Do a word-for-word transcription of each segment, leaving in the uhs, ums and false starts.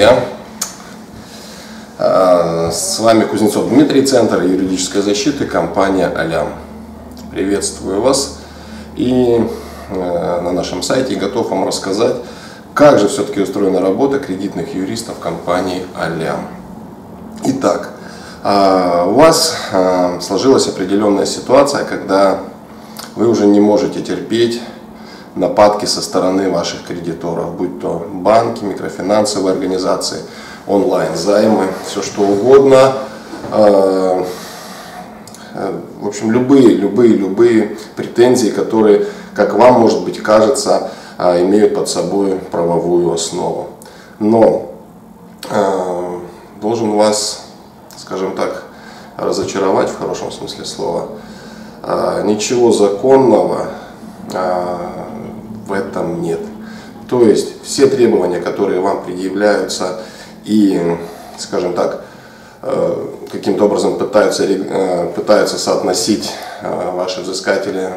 друзья! С вами Кузнецов Дмитрий, Центр юридической защиты, компания «Алям». Приветствую вас! И на нашем сайте готов вам рассказать, как же все-таки устроена работа кредитных юристов компании «Алям». Итак, у вас сложилась определенная ситуация, когда вы уже не можете терпеть нападки со стороны ваших кредиторов, будь то банки, микрофинансовые организации, онлайн-займы, все что угодно. В общем, любые, любые, любые претензии, которые, как вам, может быть, кажется, имеют под собой правовую основу. Но должен вас, скажем так, разочаровать в хорошем смысле слова. Ничего законного в этом нет. То есть все требования, которые вам предъявляются и, скажем так, каким-то образом пытаются, пытаются соотносить ваши взыскатели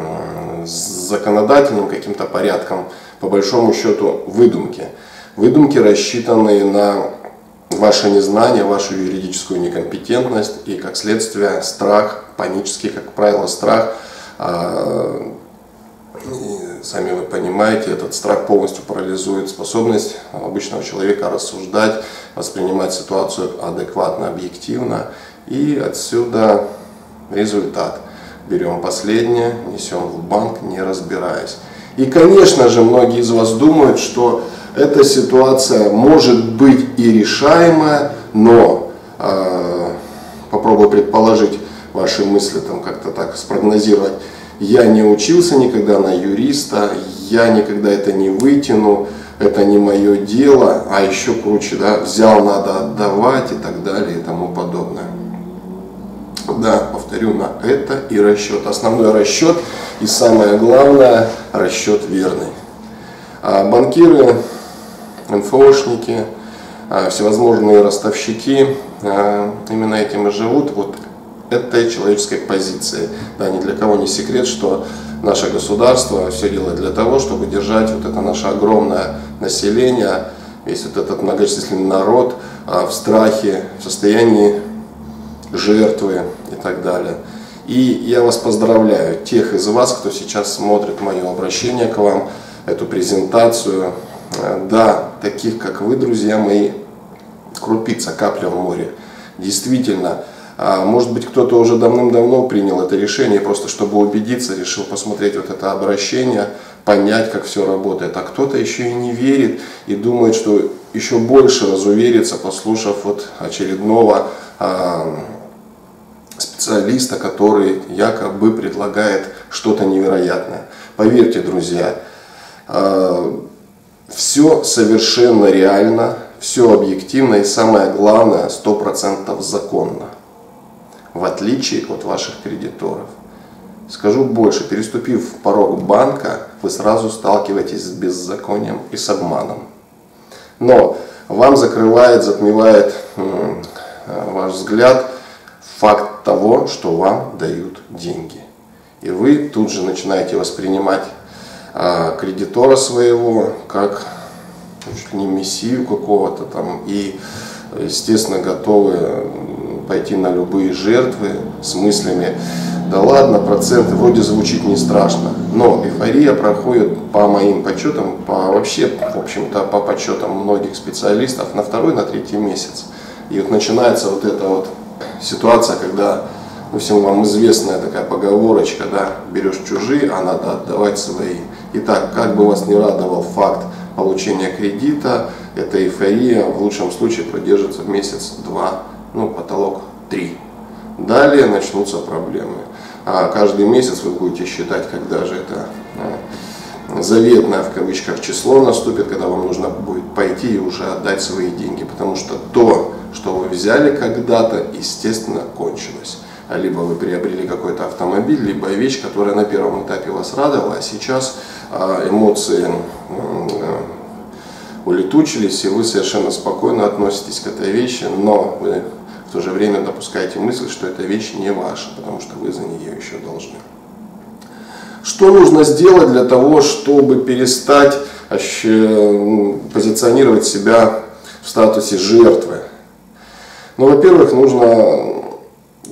с законодательным каким-то порядком, по большому счету выдумки. Выдумки, рассчитанные на ваше незнание, вашу юридическую некомпетентность и, как следствие, страх, панический, как правило, страх. И сами вы понимаете, этот страх полностью парализует способность обычного человека рассуждать, воспринимать ситуацию адекватно, объективно. И отсюда результат. Берем последнее, несем в банк, не разбираясь. И, конечно же, многие из вас думают, что эта ситуация может быть и решаемая, но э, попробую предположить ваши мысли, там как-то так спрогнозировать. Я не учился никогда на юриста, я никогда это не вытяну, это не мое дело, а еще круче, да, взял, надо отдавать и так далее и тому подобное. Да, повторю, на это и расчет. Основной расчет и самое главное, расчет верный. А банкиры, эн эф о-шники, всевозможные ростовщики именно этим и живут. Вот этой человеческой позиции. Да, ни для кого не секрет, что наше государство все делает для того, чтобы держать вот это наше огромное население, весь вот этот многочисленный народ в страхе, в состоянии жертвы и так далее. И я вас поздравляю, тех из вас, кто сейчас смотрит мое обращение к вам, эту презентацию. Да, таких как вы, друзья мои, крупица, капля в море. Действительно, может быть, кто-то уже давным-давно принял это решение, просто чтобы убедиться, решил посмотреть вот это обращение, понять, как все работает. А кто-то еще и не верит и думает, что еще больше разуверится, послушав вот очередного а, специалиста, который якобы предлагает что-то невероятное. Поверьте, друзья, а, все совершенно реально, все объективно и самое главное, сто процентов законно. В отличие от ваших кредиторов. Скажу больше, переступив порог банка, вы сразу сталкиваетесь с беззаконием и с обманом. Но вам закрывает, затмевает ваш взгляд факт того, что вам дают деньги. И вы тут же начинаете воспринимать кредитора своего как чуть ли не мессию какого-то там и, естественно, готовы пойти на любые жертвы с мыслями, да ладно, проценты вроде звучит не страшно, но эйфория проходит по моим подсчетам, по вообще, в общем-то, по подсчетам многих специалистов на второй, на третий месяц. И вот начинается вот эта вот ситуация, когда, ну, всем вам известная такая поговорочка, да, берешь чужие, а надо отдавать свои. Итак, как бы вас не радовал факт получения кредита, эта эйфория в лучшем случае продержится в месяц-два. Ну, потолок три. Далее начнутся проблемы. А каждый месяц вы будете считать, когда же это заветное, в кавычках, число наступит, когда вам нужно будет пойти и уже отдать свои деньги. Потому что то, что вы взяли когда-то, естественно, кончилось. А либо вы приобрели какой-то автомобиль, либо вещь, которая на первом этапе вас радовала, а сейчас эмоции улетучились, и вы совершенно спокойно относитесь к этой вещи, но вы в то же время допускаете мысль, что эта вещь не ваша, потому что вы за нее еще должны. Что нужно сделать для того, чтобы перестать позиционировать себя в статусе жертвы? Ну, во-первых, нужно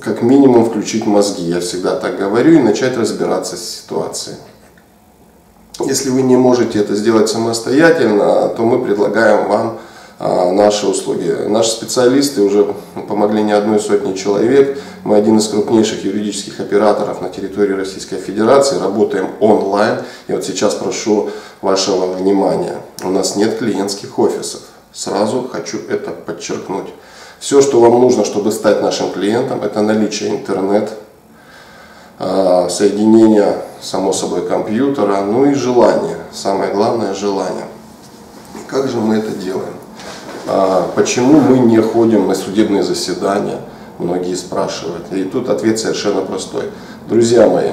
как минимум включить мозги, я всегда так говорю, и начать разбираться с ситуацией. Если вы не можете это сделать самостоятельно, то мы предлагаем вам наши услуги. Наши специалисты уже помогли не одной сотне человек. Мы один из крупнейших юридических операторов на территории Российской Федерации. Работаем онлайн. И вот сейчас прошу вашего внимания. У нас нет клиентских офисов. Сразу хочу это подчеркнуть. Все, что вам нужно, чтобы стать нашим клиентом, это наличие интернет, соединение, само собой, компьютера, ну и желание. Самое главное – желание. Как же мы это делаем? Почему мы не ходим на судебные заседания? Многие спрашивают. И тут ответ совершенно простой. Друзья мои,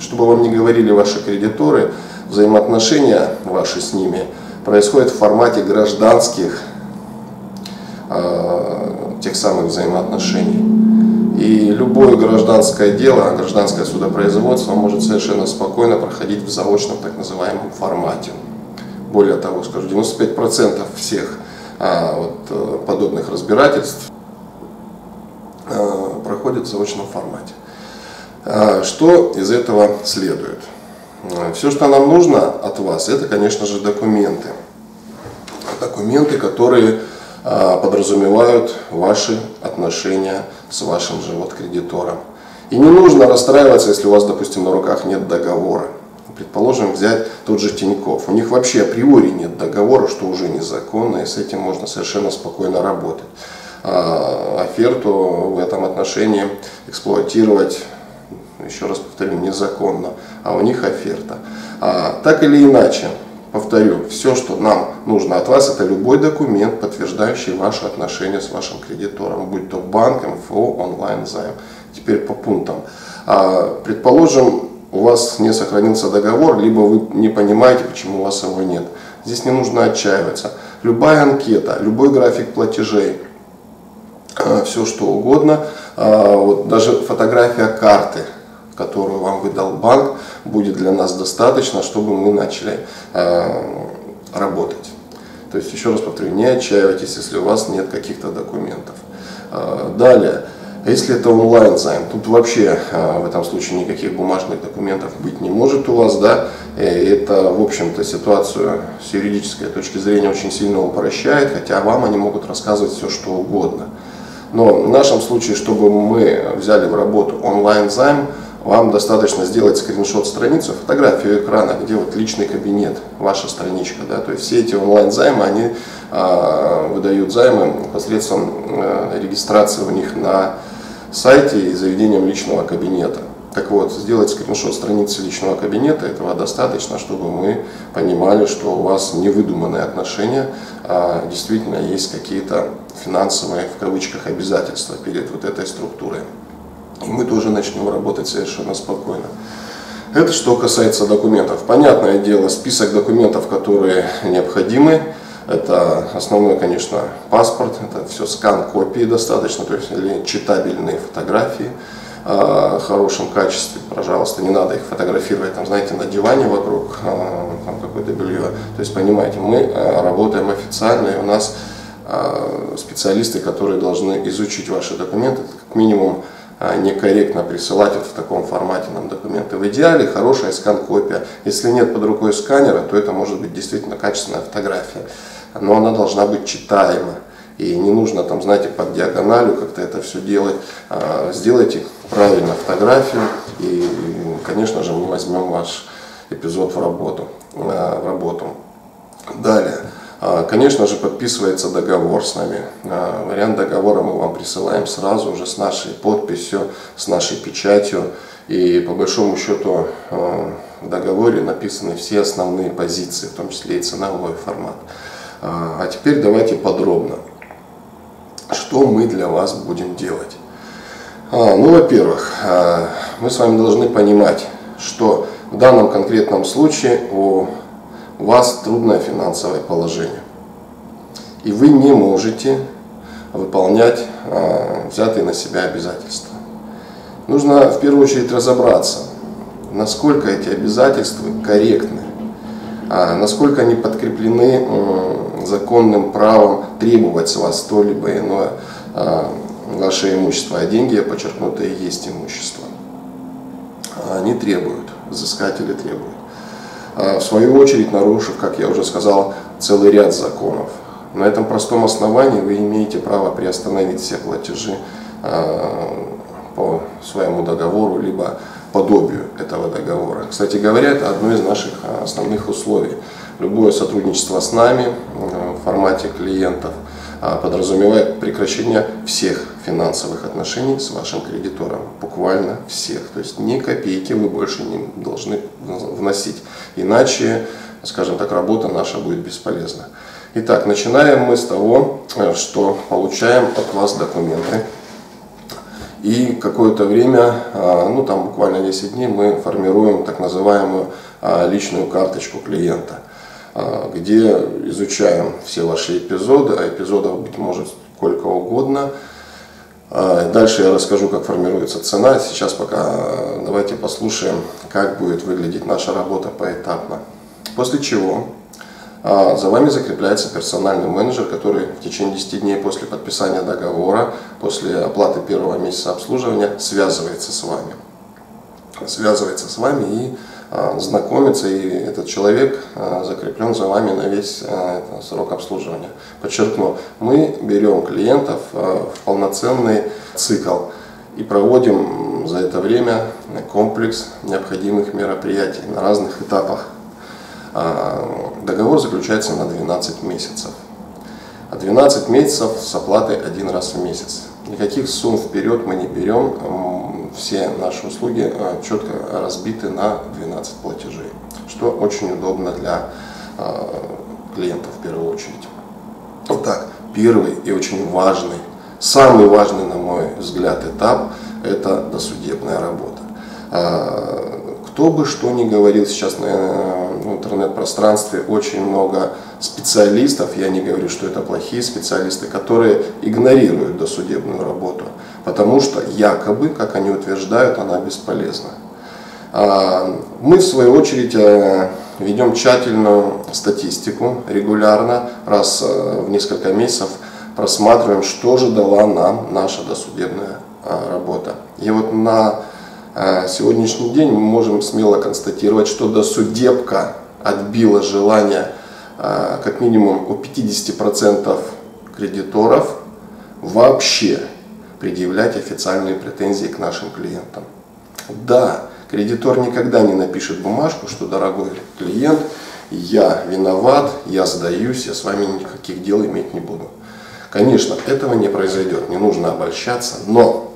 чтобы вам не говорили ваши кредиторы, взаимоотношения ваши с ними происходят в формате гражданских э, тех самых взаимоотношений. И любое гражданское дело, гражданское судопроизводство может совершенно спокойно проходить в заочном так называемом формате. Более того, скажу, девяносто пять процентов всех А, вот, подобных разбирательств а, проходит в заочном формате. А, что из этого следует? А, все, что нам нужно от вас, это, конечно же, документы. Документы, которые а, подразумевают ваши отношения с вашим же вот кредитором. И не нужно расстраиваться, если у вас, допустим, на руках нет договора. Предположим, взять тот же Тинькофф. У них вообще априори нет договора, что уже незаконно, и с этим можно совершенно спокойно работать. А оферту в этом отношении эксплуатировать, еще раз повторю, незаконно, а у них оферта. А, так или иначе, повторю, все, что нам нужно от вас, это любой документ, подтверждающий ваши отношения с вашим кредитором, будь то банк, МФО, онлайн-займ. Теперь по пунктам. А, предположим, у вас не сохранился договор, либо вы не понимаете, почему у вас его нет. Здесь не нужно отчаиваться. Любая анкета, любой график платежей, все что угодно, вот даже фотография карты, которую вам выдал банк, будет для нас достаточно, чтобы мы начали работать. То есть, еще раз повторю, не отчаивайтесь, если у вас нет каких-то документов. Далее. Если это онлайн-займ, тут вообще в этом случае никаких бумажных документов быть не может у вас, да, это, в общем-то, ситуацию с юридической точки зрения очень сильно упрощает, хотя вам они могут рассказывать все, что угодно. Но в нашем случае, чтобы мы взяли в работу онлайн-займ, вам достаточно сделать скриншот страницы, фотографию экрана, где вот личный кабинет, ваша страничка, да, то есть все эти онлайн-займы, они э, выдают займы посредством э, регистрации у них на сайте и заведением личного кабинета. Так вот, сделать скриншот страницы личного кабинета, этого достаточно, чтобы мы понимали, что у вас невыдуманные отношения, а действительно есть какие-то финансовые, в кавычках, обязательства перед вот этой структурой. И мы тоже начнем работать совершенно спокойно. Это что касается документов. Понятное дело, список документов, которые необходимы. Это основной, конечно, паспорт, это все скан копии достаточно, то есть или читабельные фотографии э, в хорошем качестве. Пожалуйста, не надо их фотографировать, там, знаете, на диване вокруг э, какое-то белье. То есть, понимаете, мы э, работаем официально, и у нас э, специалисты, которые должны изучить ваши документы, как минимум, некорректно присылать вот в таком формате нам документы. В идеале хорошая скан-копия. Если нет под рукой сканера, то это может быть действительно качественная фотография. Но она должна быть читаема. И не нужно там, знаете, под диагональю как-то это все делать. Сделайте правильно фотографию. И, конечно же, мы возьмем ваш эпизод в работу. В работу. Далее. Конечно же, подписывается договор с нами. Вариант договора мы вам присылаем сразу уже с нашей подписью, с нашей печатью. И по большому счету в договоре написаны все основные позиции, в том числе и ценовой формат. А теперь давайте подробно, что мы для вас будем делать. Ну, во-первых, мы с вами должны понимать, что в данном конкретном случае у У вас трудное финансовое положение, и вы не можете выполнять э, взятые на себя обязательства. Нужно в первую очередь разобраться, насколько эти обязательства корректны, э, насколько они подкреплены э, законным правом требовать с вас то либо иное ваше имущество. А деньги, я подчеркну, и есть имущество. Они требуют, взыскатели требуют. В свою очередь, нарушив, как я уже сказал, целый ряд законов. На этом простом основании вы имеете право приостановить все платежи по своему договору, либо подобию этого договора. Кстати говоря, это одно из наших основных условий. Любое сотрудничество с нами в формате клиентов подразумевает прекращение всех финансовых отношений с вашим кредитором. Буквально всех. То есть ни копейки вы больше не должны вносить. Иначе, скажем так, работа наша будет бесполезна. Итак, начинаем мы с того, что получаем от вас документы. И какое-то время, ну там буквально десять дней, мы формируем так называемую личную карточку клиента, где изучаем все ваши эпизоды, а эпизодов быть может сколько угодно. Дальше я расскажу, как формируется цена. Сейчас пока давайте послушаем, как будет выглядеть наша работа поэтапно. После чего за вами закрепляется персональный менеджер, который в течение десяти дней после подписания договора, после оплаты первого месяца обслуживания, связывается с вами. Связывается с вами и а, знакомится, и этот человек а, закреплен за вами на весь а, это, срок обслуживания. Подчеркну, мы берем клиентов а, в полноценный цикл и проводим за это время комплекс необходимых мероприятий на разных этапах. Договор заключается на двенадцать месяцев. двенадцать месяцев с оплатой один раз в месяц. Никаких сумм вперед мы не берем. Все наши услуги четко разбиты на двенадцать платежей, что очень удобно для клиентов в первую очередь. Итак, первый и очень важный, самый важный, на мой взгляд, этап – это досудебная работа. Кто бы что ни говорил сейчас на интернет-пространстве, очень много специалистов, я не говорю, что это плохие специалисты, которые игнорируют досудебную работу, потому что якобы, как они утверждают, она бесполезна. Мы, в свою очередь, ведем тщательную статистику регулярно, раз в несколько месяцев просматриваем, что же дала нам наша досудебная работа. И вот на сегодняшний день мы можем смело констатировать, что досудебка отбила желание как минимум у пятидесяти процентов кредиторов вообще предъявлять официальные претензии к нашим клиентам. Да, кредитор никогда не напишет бумажку, что дорогой клиент, я виноват, я сдаюсь, я с вами никаких дел иметь не буду. Конечно, этого не произойдет, не нужно обольщаться, но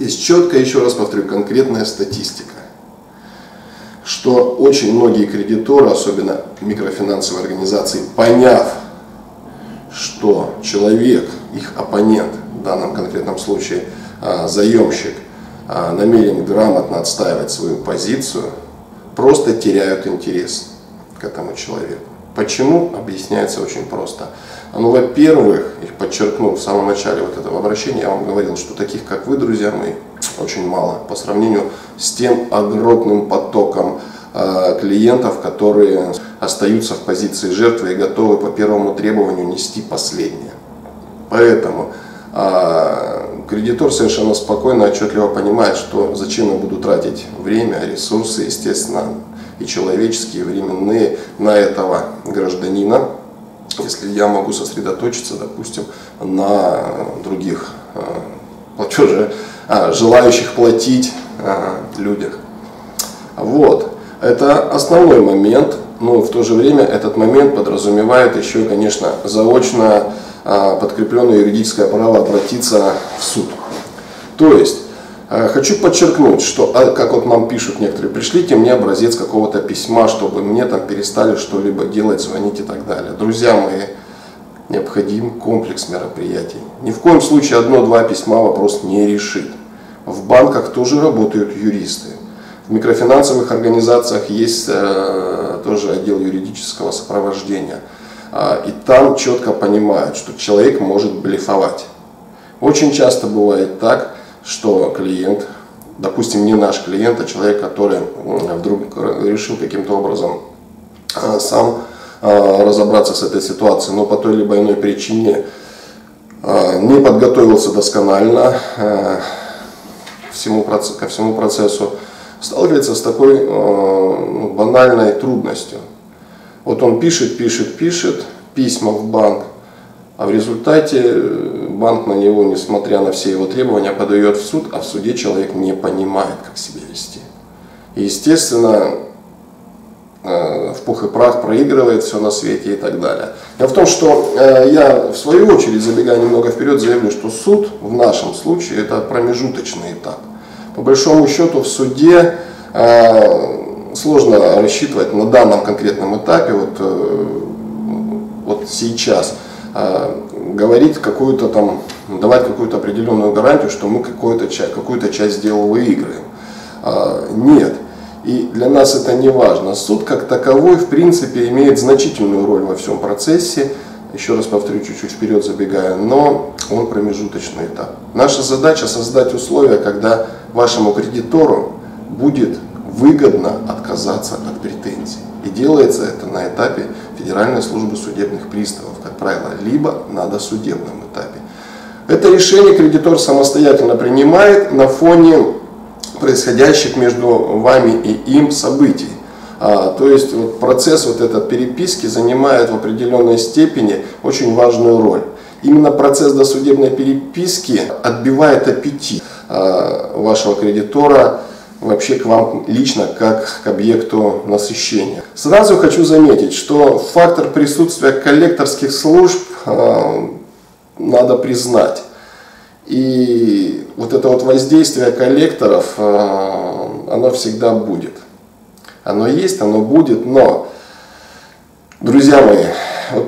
есть четкая, еще раз повторю, конкретная статистика, что очень многие кредиторы, особенно микрофинансовые организации, поняв, что человек, их оппонент, в данном конкретном случае заемщик, намерен грамотно отстаивать свою позицию, просто теряют интерес к этому человеку. Почему? Объясняется очень просто. Ну, во-первых, их подчеркнул в самом начале вот этого обращения, я вам говорил, что таких, как вы, друзья мои, очень мало по сравнению с тем огромным потоком э, клиентов, которые остаются в позиции жертвы и готовы по первому требованию нести последнее. Поэтому э, кредитор совершенно спокойно, отчетливо понимает, что зачем я буду тратить время, ресурсы, естественно, и человеческие, и временные на этого гражданина, если я могу сосредоточиться, допустим, на других платеже, а, желающих платить а, людях. Вот, это основной момент, но в то же время этот момент подразумевает еще, конечно, заочно а, подкрепленное юридическое право обратиться в суд. То есть, хочу подчеркнуть, что, как вот нам пишут некоторые, пришлите мне образец какого-то письма, чтобы мне там перестали что-либо делать, звонить и так далее. Друзья мои, необходим комплекс мероприятий. Ни в коем случае одно-два письма вопрос не решит. В банках тоже работают юристы. В микрофинансовых организациях есть э, тоже отдел юридического сопровождения. Э, и там четко понимают, что человек может блефовать. Очень часто бывает так, что клиент, допустим, не наш клиент, а человек, который вдруг решил каким-то образом сам разобраться с этой ситуацией, но по той либо иной причине не подготовился досконально ко всему процессу, сталкивается с такой банальной трудностью. Вот он пишет, пишет, пишет письма в банк, а в результате банк на него, несмотря на все его требования, подает в суд, а в суде человек не понимает, как себя вести. И, естественно, в пух и прах проигрывает все на свете и так далее. Дело в том, что я, в свою очередь, забегая немного вперед, заявлю, что суд в нашем случае это промежуточный этап. По большому счету в суде сложно рассчитывать на данном конкретном этапе, вот, вот сейчас, говорить какую-то там, давать какую-то определенную гарантию, что мы какую-то часть, какую-то часть дела выиграем. Нет. И для нас это не важно. Суд как таковой, в принципе, имеет значительную роль во всем процессе. Еще раз повторю, чуть-чуть вперед забегая, но он промежуточный этап. Наша задача создать условия, когда вашему кредитору будет выгодно отказаться от претензий. И делается это на этапе Федеральной службы судебных приставов, как правило, либо на досудебном этапе. Это решение кредитор самостоятельно принимает на фоне происходящих между вами и им событий. А, то есть вот, процесс вот этой переписки занимает в определенной степени очень важную роль. Именно процесс досудебной переписки отбивает аппетит а, вашего кредитора вообще к вам лично, как к объекту насыщения. Сразу хочу заметить, что фактор присутствия коллекторских служб а, надо признать. И вот это вот воздействие коллекторов, оно всегда будет. Оно есть, оно будет, но, друзья мои, вот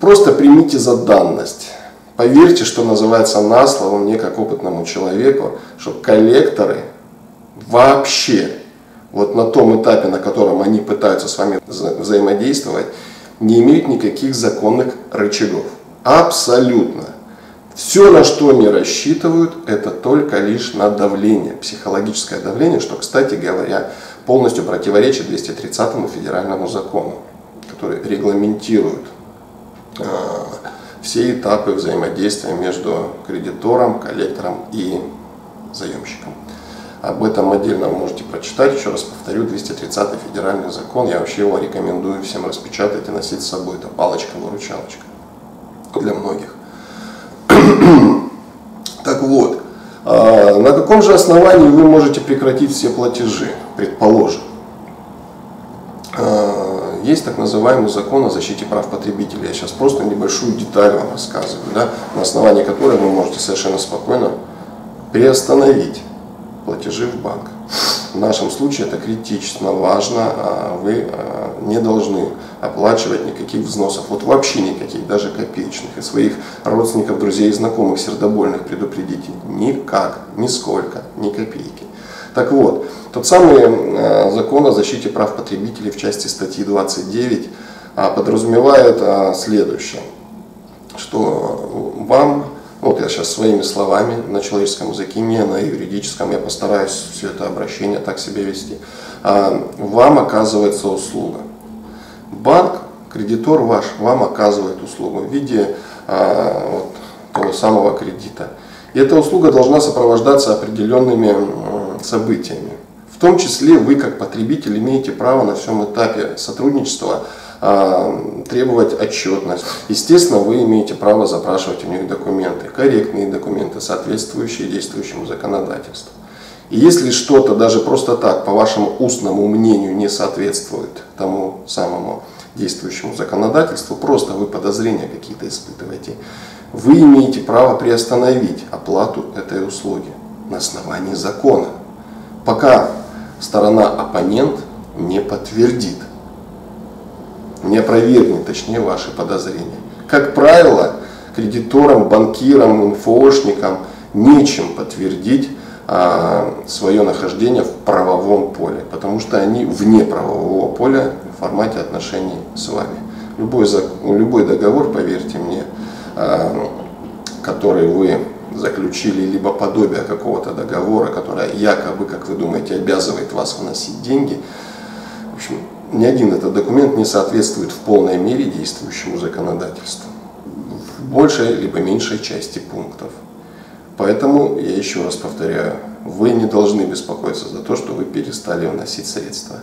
просто примите за данность. Поверьте, что называется, на слово мне, как опытному человеку, что коллекторы вообще, вот на том этапе, на котором они пытаются с вами вза- взаимодействовать, не имеют никаких законных рычагов. Абсолютно. Все, на что не рассчитывают, это только лишь на давление, психологическое давление, что, кстати говоря, полностью противоречит двести тридцатому федеральному закону, который регламентирует э, все этапы взаимодействия между кредитором, коллектором и заемщиком. Об этом отдельно вы можете прочитать, еще раз повторю, двести тридцатый федеральный закон, я вообще его рекомендую всем распечатать и носить с собой, это палочка-выручалочка для многих. Так вот, на каком же основании вы можете прекратить все платежи, предположим? Есть так называемый закон о защите прав потребителей. Я сейчас просто небольшую деталь вам рассказываю, да, на основании которой вы можете совершенно спокойно приостановить платежи в банк. В нашем случае это критично важно, вы не должны оплачивать никаких взносов, вот вообще никаких, даже копеечных, и своих родственников, друзей и знакомых сердобольных предупредите никак, нисколько, ни копейки. Так вот, тот самый закон о защите прав потребителей в части статьи двадцать девять подразумевает следующее, что вам... Вот я сейчас своими словами, на человеческом языке, не на юридическом, я постараюсь все это обращение так себе вести. Вам оказывается услуга. Банк, кредитор ваш, вам оказывает услугу в виде вот, того самого кредита. И эта услуга должна сопровождаться определенными событиями. В том числе вы, как потребитель, имеете право на всем этапе сотрудничества требовать отчетность. Естественно, вы имеете право запрашивать у них документы, корректные документы, соответствующие действующему законодательству. И если что-то даже просто так, по вашему устному мнению, не соответствует тому самому действующему законодательству, просто вы подозрения какие-то испытываете, вы имеете право приостановить оплату этой услуги на основании закона, пока сторона оппонент не подтвердит, не опровергнет, точнее, ваши подозрения. Как правило, кредиторам, банкирам, инфошникам нечем подтвердить а, свое нахождение в правовом поле, потому что они вне правового поля в формате отношений с вами. Любой, любой договор, поверьте мне, а, который вы заключили, либо подобие какого-то договора, который якобы, как вы думаете, обязывает вас вносить деньги, в общем, ни один этот документ не соответствует в полной мере действующему законодательству, в большей либо меньшей части пунктов. Поэтому, я еще раз повторяю, вы не должны беспокоиться за то, что вы перестали вносить средства.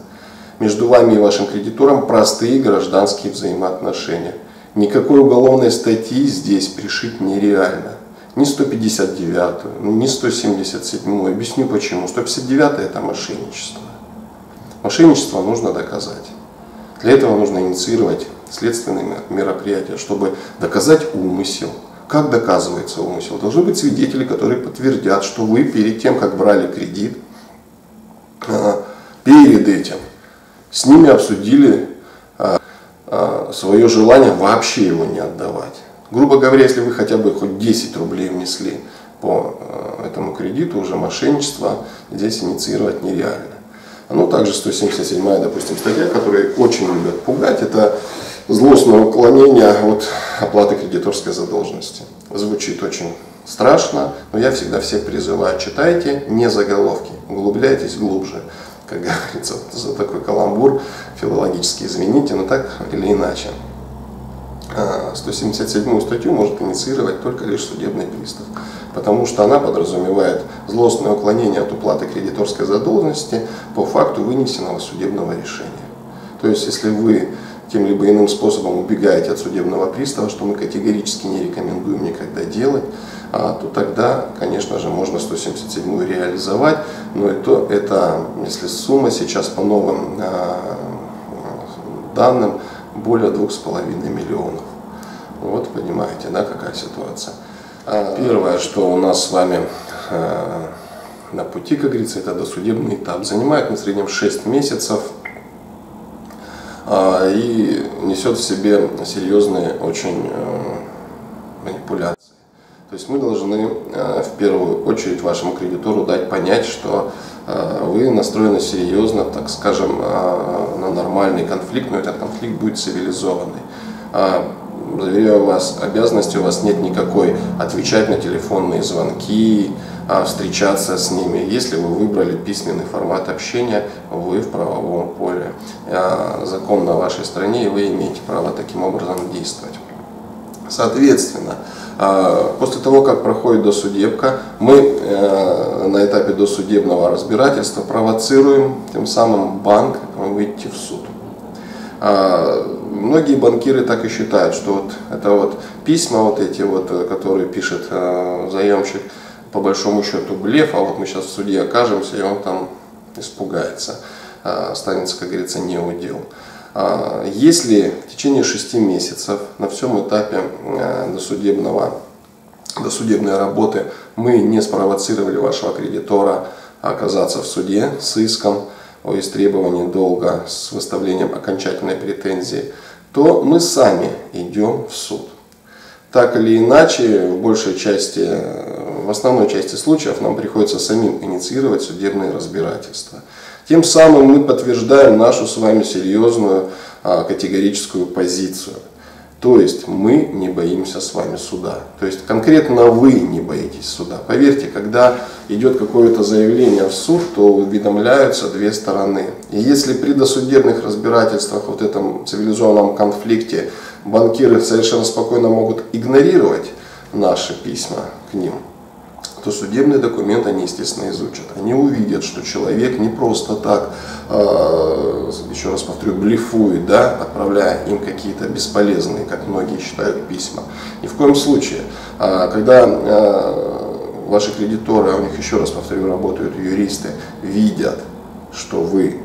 Между вами и вашим кредитором простые гражданские взаимоотношения. Никакой уголовной статьи здесь пришить нереально. Ни сто пятьдесят девятую, ни сто семьдесят седьмую. Объясню почему. сто пятьдесят девятая – это мошенничество. Мошенничество нужно доказать. Для этого нужно инициировать следственные мероприятия, чтобы доказать умысел. Как доказывается умысел? Должны быть свидетели, которые подтвердят, что вы перед тем, как брали кредит, перед этим с ними обсудили свое желание вообще его не отдавать. Грубо говоря, если вы хотя бы хоть десять рублей внесли по этому кредиту, уже мошенничество здесь инициировать нереально. Ну, также сто семьдесят седьмая, допустим, статья, которой очень любят пугать, это злостное уклонение от оплаты кредиторской задолженности. Звучит очень страшно, но я всегда всех призываю, читайте не заголовки, углубляйтесь глубже. Как говорится, за такой каламбур филологически извините, но так или иначе. сто семьдесят седьмую статью может инициировать только лишь судебный пристав, потому что она подразумевает злостное уклонение от уплаты кредиторской задолженности по факту вынесенного судебного решения. То есть, если вы тем либо иным способом убегаете от судебного пристава, что мы категорически не рекомендуем никогда делать, то тогда, конечно же, можно сто семьдесят седьмую реализовать, но это, это если сумма сейчас по новым данным, более двух с половиной миллионов. Вот понимаете, да, какая ситуация. Первое, что у нас с вами на пути, как говорится, это досудебный этап. Занимает на среднем шесть месяцев и несет в себе серьезные очень манипуляции. То есть мы должны в первую очередь вашему кредитору дать понять, что вы настроены серьезно, так скажем, на нормальный конфликт, но этот конфликт будет цивилизованный. Заверяю вас, обязанности у вас нет никакой отвечать на телефонные звонки, встречаться с ними. Если вы выбрали письменный формат общения, вы в правовом поле. Закон на вашей стороне, и вы имеете право таким образом действовать. Соответственно, после того, как проходит досудебка, мы на этапе досудебного разбирательства провоцируем тем самым банк выйти в суд. Многие банкиры так и считают, что вот это вот письма, вот эти вот, которые пишет заемщик, по большому счету блеф, а вот мы сейчас в суде окажемся, и он там испугается, останется, как говорится, не у дел. Если в течение шести месяцев на всем этапе досудебного, досудебной работы мы не спровоцировали вашего кредитора оказаться в суде с иском о истребовании долга с выставлением окончательной претензии, то мы сами идем в суд. Так или иначе, в большей части, в основной части случаев нам приходится самим инициировать судебные разбирательства. Тем самым мы подтверждаем нашу с вами серьезную категорическую позицию. То есть мы не боимся с вами суда. То есть конкретно вы не боитесь суда. Поверьте, когда идет какое-то заявление в суд, то уведомляются две стороны. И если при досудебных разбирательствах, вот этом цивилизованном конфликте, банкиры совершенно спокойно могут игнорировать наши письма к ним, то судебный документ они, естественно, изучат. Они увидят, что человек не просто так, еще раз повторю, блефует, да, отправляя им какие-то бесполезные, как многие считают, письма. Ни в коем случае. Когда ваши кредиторы, а у них, еще раз повторю, работают юристы, видят, что вы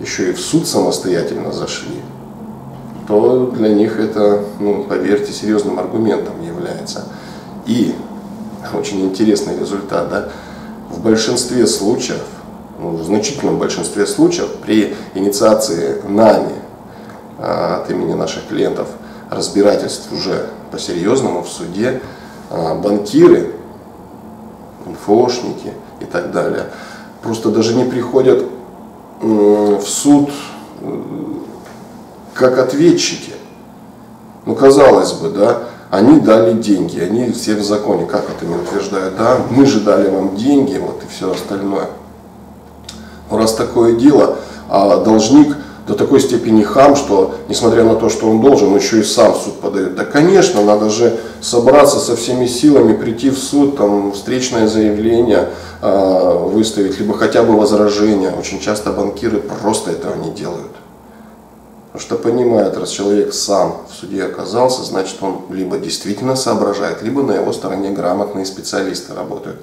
еще и в суд самостоятельно зашли, то для них это, ну, поверьте, серьезным аргументом является. И очень интересный результат, да? В большинстве случаев, ну, в значительном большинстве случаев при инициации нами а, от имени наших клиентов разбирательств уже по-серьезному в суде а, банкиры, эн эф ошники и так далее просто даже не приходят м, в суд м, как ответчики. Ну, казалось бы, да? Они дали деньги, они все в законе, как это не утверждают, да, мы же дали вам деньги, вот и все остальное. Но раз такое дело, а должник до такой степени хам, что, несмотря на то, что он должен, еще и сам в суд подает. Да, конечно, надо же собраться со всеми силами, прийти в суд, там, встречное заявление э, выставить, либо хотя бы возражение. Очень часто банкиры просто этого не делают. Потому что понимают, раз человек сам в суде оказался, значит, он либо действительно соображает, либо на его стороне грамотные специалисты работают.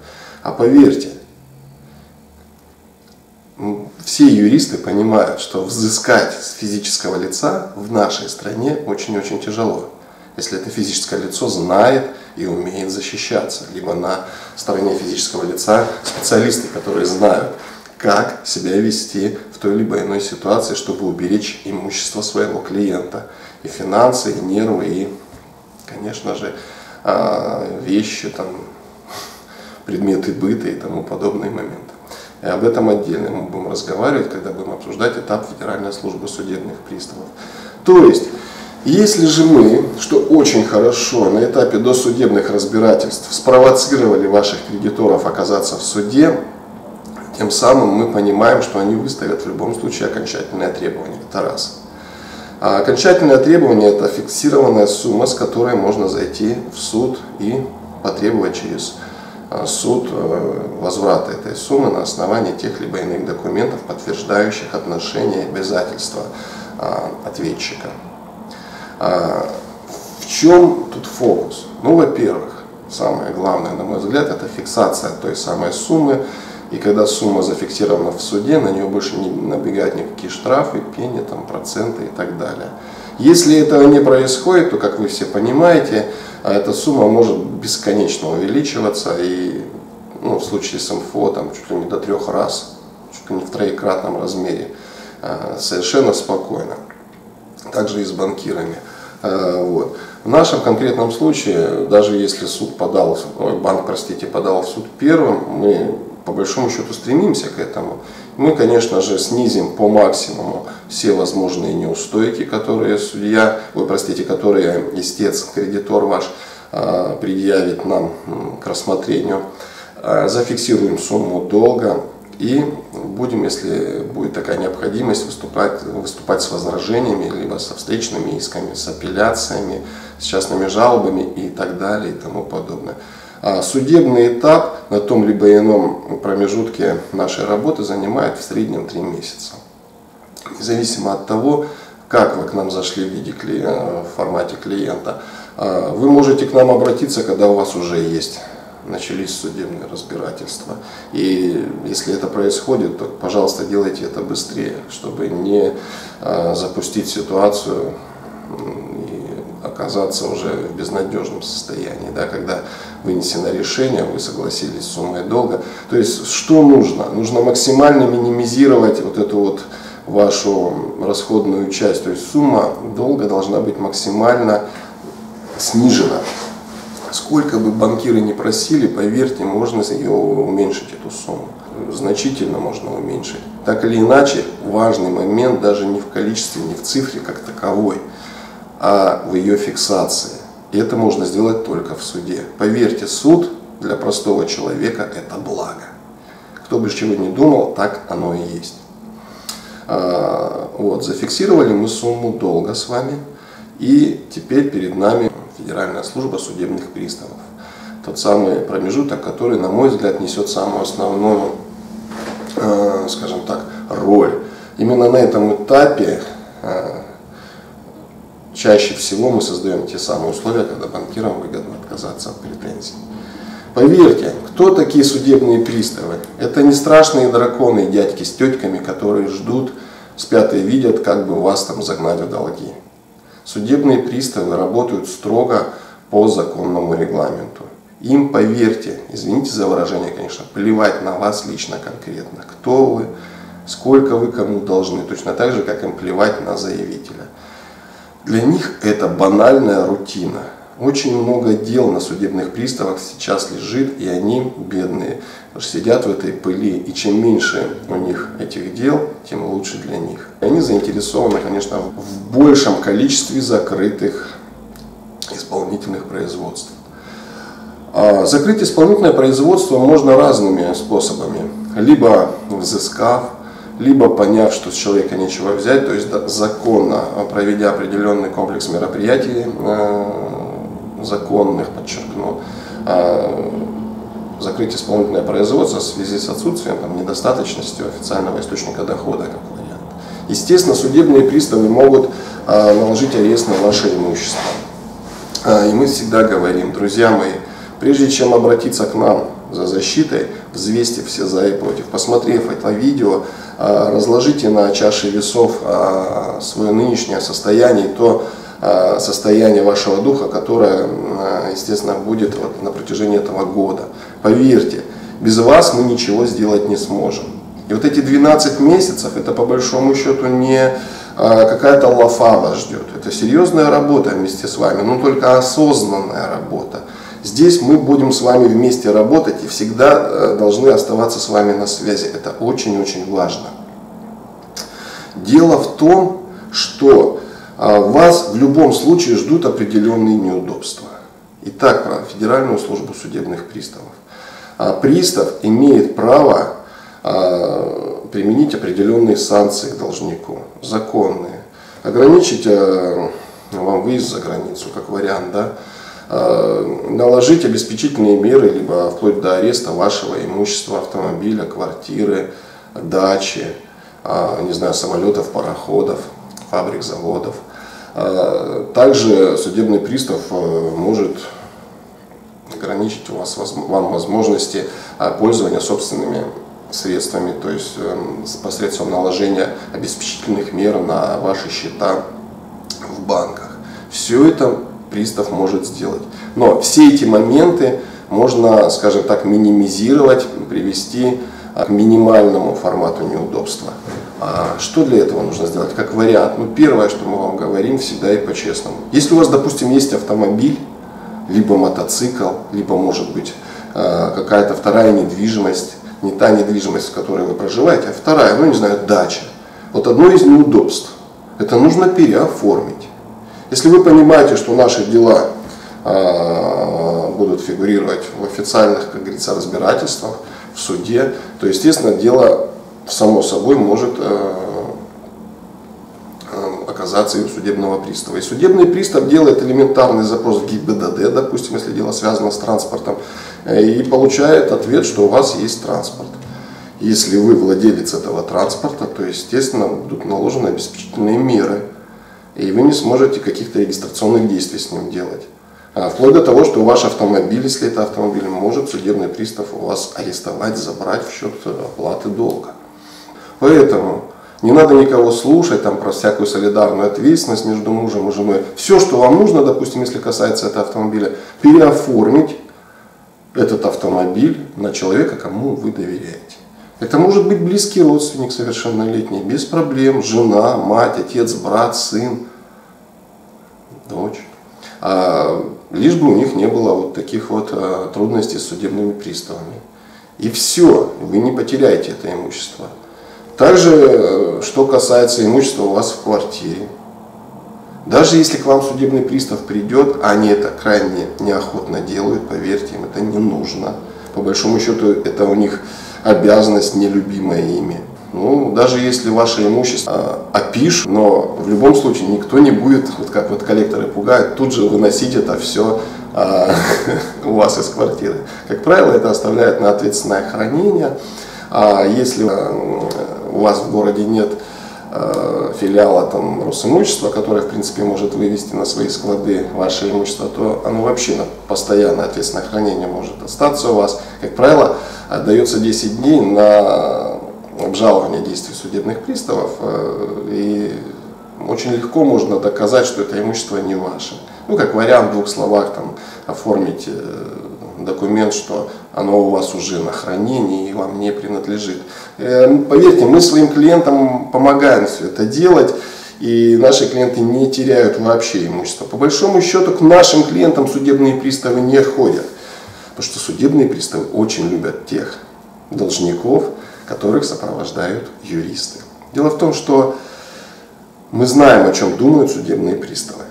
А поверьте, все юристы понимают, что взыскать с физического лица в нашей стране очень-очень тяжело, если это физическое лицо знает и умеет защищаться, либо на стороне физического лица специалисты, которые знают, как себя вести в той либо иной ситуации, чтобы уберечь имущество своего клиента, и финансы, и нервы, и, конечно же, вещи, там, предметы быта и тому подобные моменты. И об этом отдельно мы будем разговаривать, когда будем обсуждать этап Федеральной службы судебных приставов. То есть, если же мы, что очень хорошо, на этапе досудебных разбирательств спровоцировали ваших кредиторов оказаться в суде, тем самым мы понимаем, что они выставят в любом случае окончательное требование. Это раз. А окончательное требование – это фиксированная сумма, с которой можно зайти в суд и потребовать через суд возврата этой суммы на основании тех либо иных документов, подтверждающих отношения и обязательства ответчика. В чем тут фокус? Ну, во-первых, самое главное, на мой взгляд, это фиксация той самой суммы, и когда сумма зафиксирована в суде, на нее больше не набегают никакие штрафы, пени, там, проценты и так далее. Если этого не происходит, то, как вы все понимаете, эта сумма может бесконечно увеличиваться, и, ну, в случае с МФО там, чуть ли не до трех раз, чуть ли не в троекратном размере, совершенно спокойно. Также и с банкирами. Вот. В нашем конкретном случае, даже если суд подал, ой, банк, простите, подал в суд первым, мы по большому счету стремимся к этому. Мы, конечно же, снизим по максимуму все возможные неустойки, которые судья, ой, простите, которые истец, кредитор ваш предъявит нам к рассмотрению. Зафиксируем сумму долга и будем, если будет такая необходимость, выступать, выступать с возражениями, либо со встречными исками, с апелляциями, с частными жалобами и так далее и тому подобное. Судебный этап на том либо ином промежутке нашей работы занимает в среднем три месяца. Независимо от того, как вы к нам зашли в, виде клиента, в формате клиента, вы можете к нам обратиться, когда у вас уже есть, начались судебные разбирательства. И если это происходит, то, пожалуйста, делайте это быстрее, чтобы не запустить ситуацию оказаться уже в безнадежном состоянии, да, когда вынесено решение, вы согласились с суммой долга. То есть, что нужно? Нужно максимально минимизировать вот эту вот вашу расходную часть. То есть, сумма долга должна быть максимально снижена. Сколько бы банкиры ни просили, поверьте, можно ее уменьшить, эту сумму. Значительно можно уменьшить. Так или иначе, важный момент даже не в количестве, не в цифре как таковой, а в ее фиксации. И это можно сделать только в суде. Поверьте, суд для простого человека – это благо. Кто бы чего ни думал, так оно и есть. Вот, зафиксировали мы сумму долга с вами. И теперь перед нами Федеральная служба судебных приставов. Тот самый промежуток, который, на мой взгляд, несет самую основную, скажем так, роль. Именно на этом этапе чаще всего мы создаем те самые условия, когда банкирам выгодно отказаться от претензий. Поверьте, кто такие судебные приставы? Это не страшные драконы и дядьки с тетками, которые ждут, спят и видят, как бы вас там загнать в долги. Судебные приставы работают строго по законному регламенту. Им, поверьте, извините за выражение, конечно, плевать на вас лично конкретно, кто вы, сколько вы кому должны, точно так же, как им плевать на заявителя. Для них это банальная рутина. Очень много дел на судебных приставах сейчас лежит, и они, бедные, сидят в этой пыли. И чем меньше у них этих дел, тем лучше для них. И они заинтересованы, конечно, в большем количестве закрытых исполнительных производств. Закрыть исполнительное производство можно разными способами. Либо взыскав, либо поняв, что с человека нечего взять, то есть законно проведя определенный комплекс мероприятий, законных, подчеркну, закрыть исполнительное производство в связи с отсутствием там, недостаточностью официального источника дохода, как вариант. Естественно, судебные приставы могут наложить арест на наше имущество. И мы всегда говорим, друзья мои, прежде чем обратиться к нам за защитой, взвесьте все за и против. Посмотрев это видео, разложите на чаше весов свое нынешнее состояние, то состояние вашего духа, которое, естественно, будет вот на протяжении этого года. Поверьте, без вас мы ничего сделать не сможем. И вот эти двенадцать месяцев, это по большому счету не какая-то лафа вас ждет. Это серьезная работа вместе с вами, но только осознанная работа. Здесь мы будем с вами вместе работать и всегда должны оставаться с вами на связи. Это очень-очень важно. Дело в том, что вас в любом случае ждут определенные неудобства. Итак, про Федеральную службу судебных приставов. Пристав имеет право применить определенные санкции к должнику, законные. Ограничить вам выезд за границу, как вариант, да? Наложить обеспечительные меры, либо вплоть до ареста вашего имущества, автомобиля, квартиры, дачи, не знаю, самолетов, пароходов, фабрик, заводов. Также судебный пристав может ограничить у вас, вам возможности пользования собственными средствами, то есть посредством наложения обеспечительных мер на ваши счета в банках. Все это пристав может сделать. Но все эти моменты можно, скажем так, минимизировать, привести к минимальному формату неудобства. А что для этого нужно сделать? Как вариант? Ну, первое, что мы вам говорим, всегда и по-честному. Если у вас, допустим, есть автомобиль, либо мотоцикл, либо, может быть, какая-то вторая недвижимость, не та недвижимость, в которой вы проживаете, а вторая, ну, не знаю, дача. Вот одно из неудобств. Это нужно переоформить. Если вы понимаете, что наши дела э, будут фигурировать в официальных, как говорится, разбирательствах, в суде, то, естественно, дело само собой может э, оказаться и у судебного пристава. И судебный пристав делает элементарный запрос в ГИБДД, допустим, если дело связано с транспортом, и получает ответ, что у вас есть транспорт. Если вы владелец этого транспорта, то, естественно, будут наложены обеспечительные меры. И вы не сможете каких-то регистрационных действий с ним делать. Вплоть до того, что ваш автомобиль, если это автомобиль, может судебный пристав у вас арестовать, забрать в счет оплаты долга. Поэтому не надо никого слушать, там про всякую солидарную ответственность между мужем и женой. Все, что вам нужно, допустим, если касается этого автомобиля, переоформить этот автомобиль на человека, кому вы доверяете. Это может быть близкий родственник совершеннолетний, без проблем, жена, мать, отец, брат, сын, дочь. А, лишь бы у них не было вот таких вот а, трудностей с судебными приставами. И все, вы не потеряете это имущество. Также, что касается имущества у вас в квартире. Даже если к вам судебный пристав придет, они это крайне неохотно делают, поверьте, им это не нужно. По большому счету, это у них обязанность, нелюбимая ими. Ну, даже если ваше имущество э, опишь, но в любом случае никто не будет, вот как вот коллекторы пугают, тут же выносить это все э, у вас из квартиры. Как правило, это оставляет на ответственное хранение. А если э, у вас в городе нет э, филиала там, Росимущества, которое, в принципе, может вывести на свои склады ваше имущество, то оно вообще на постоянное ответственное хранение может остаться у вас. Как правило, отдается десять дней на обжалование действий судебных приставов, и очень легко можно доказать, что это имущество не ваше. Ну, как вариант, в двух словах там, оформить документ, что оно у вас уже на хранении и вам не принадлежит. Поверьте, мы своим клиентам помогаем все это делать, и наши клиенты не теряют вообще имущество. По большому счету, к нашим клиентам судебные приставы не ходят. Потому что судебные приставы очень любят тех должников, которых сопровождают юристы. Дело в том, что мы знаем, о чем думают судебные приставы.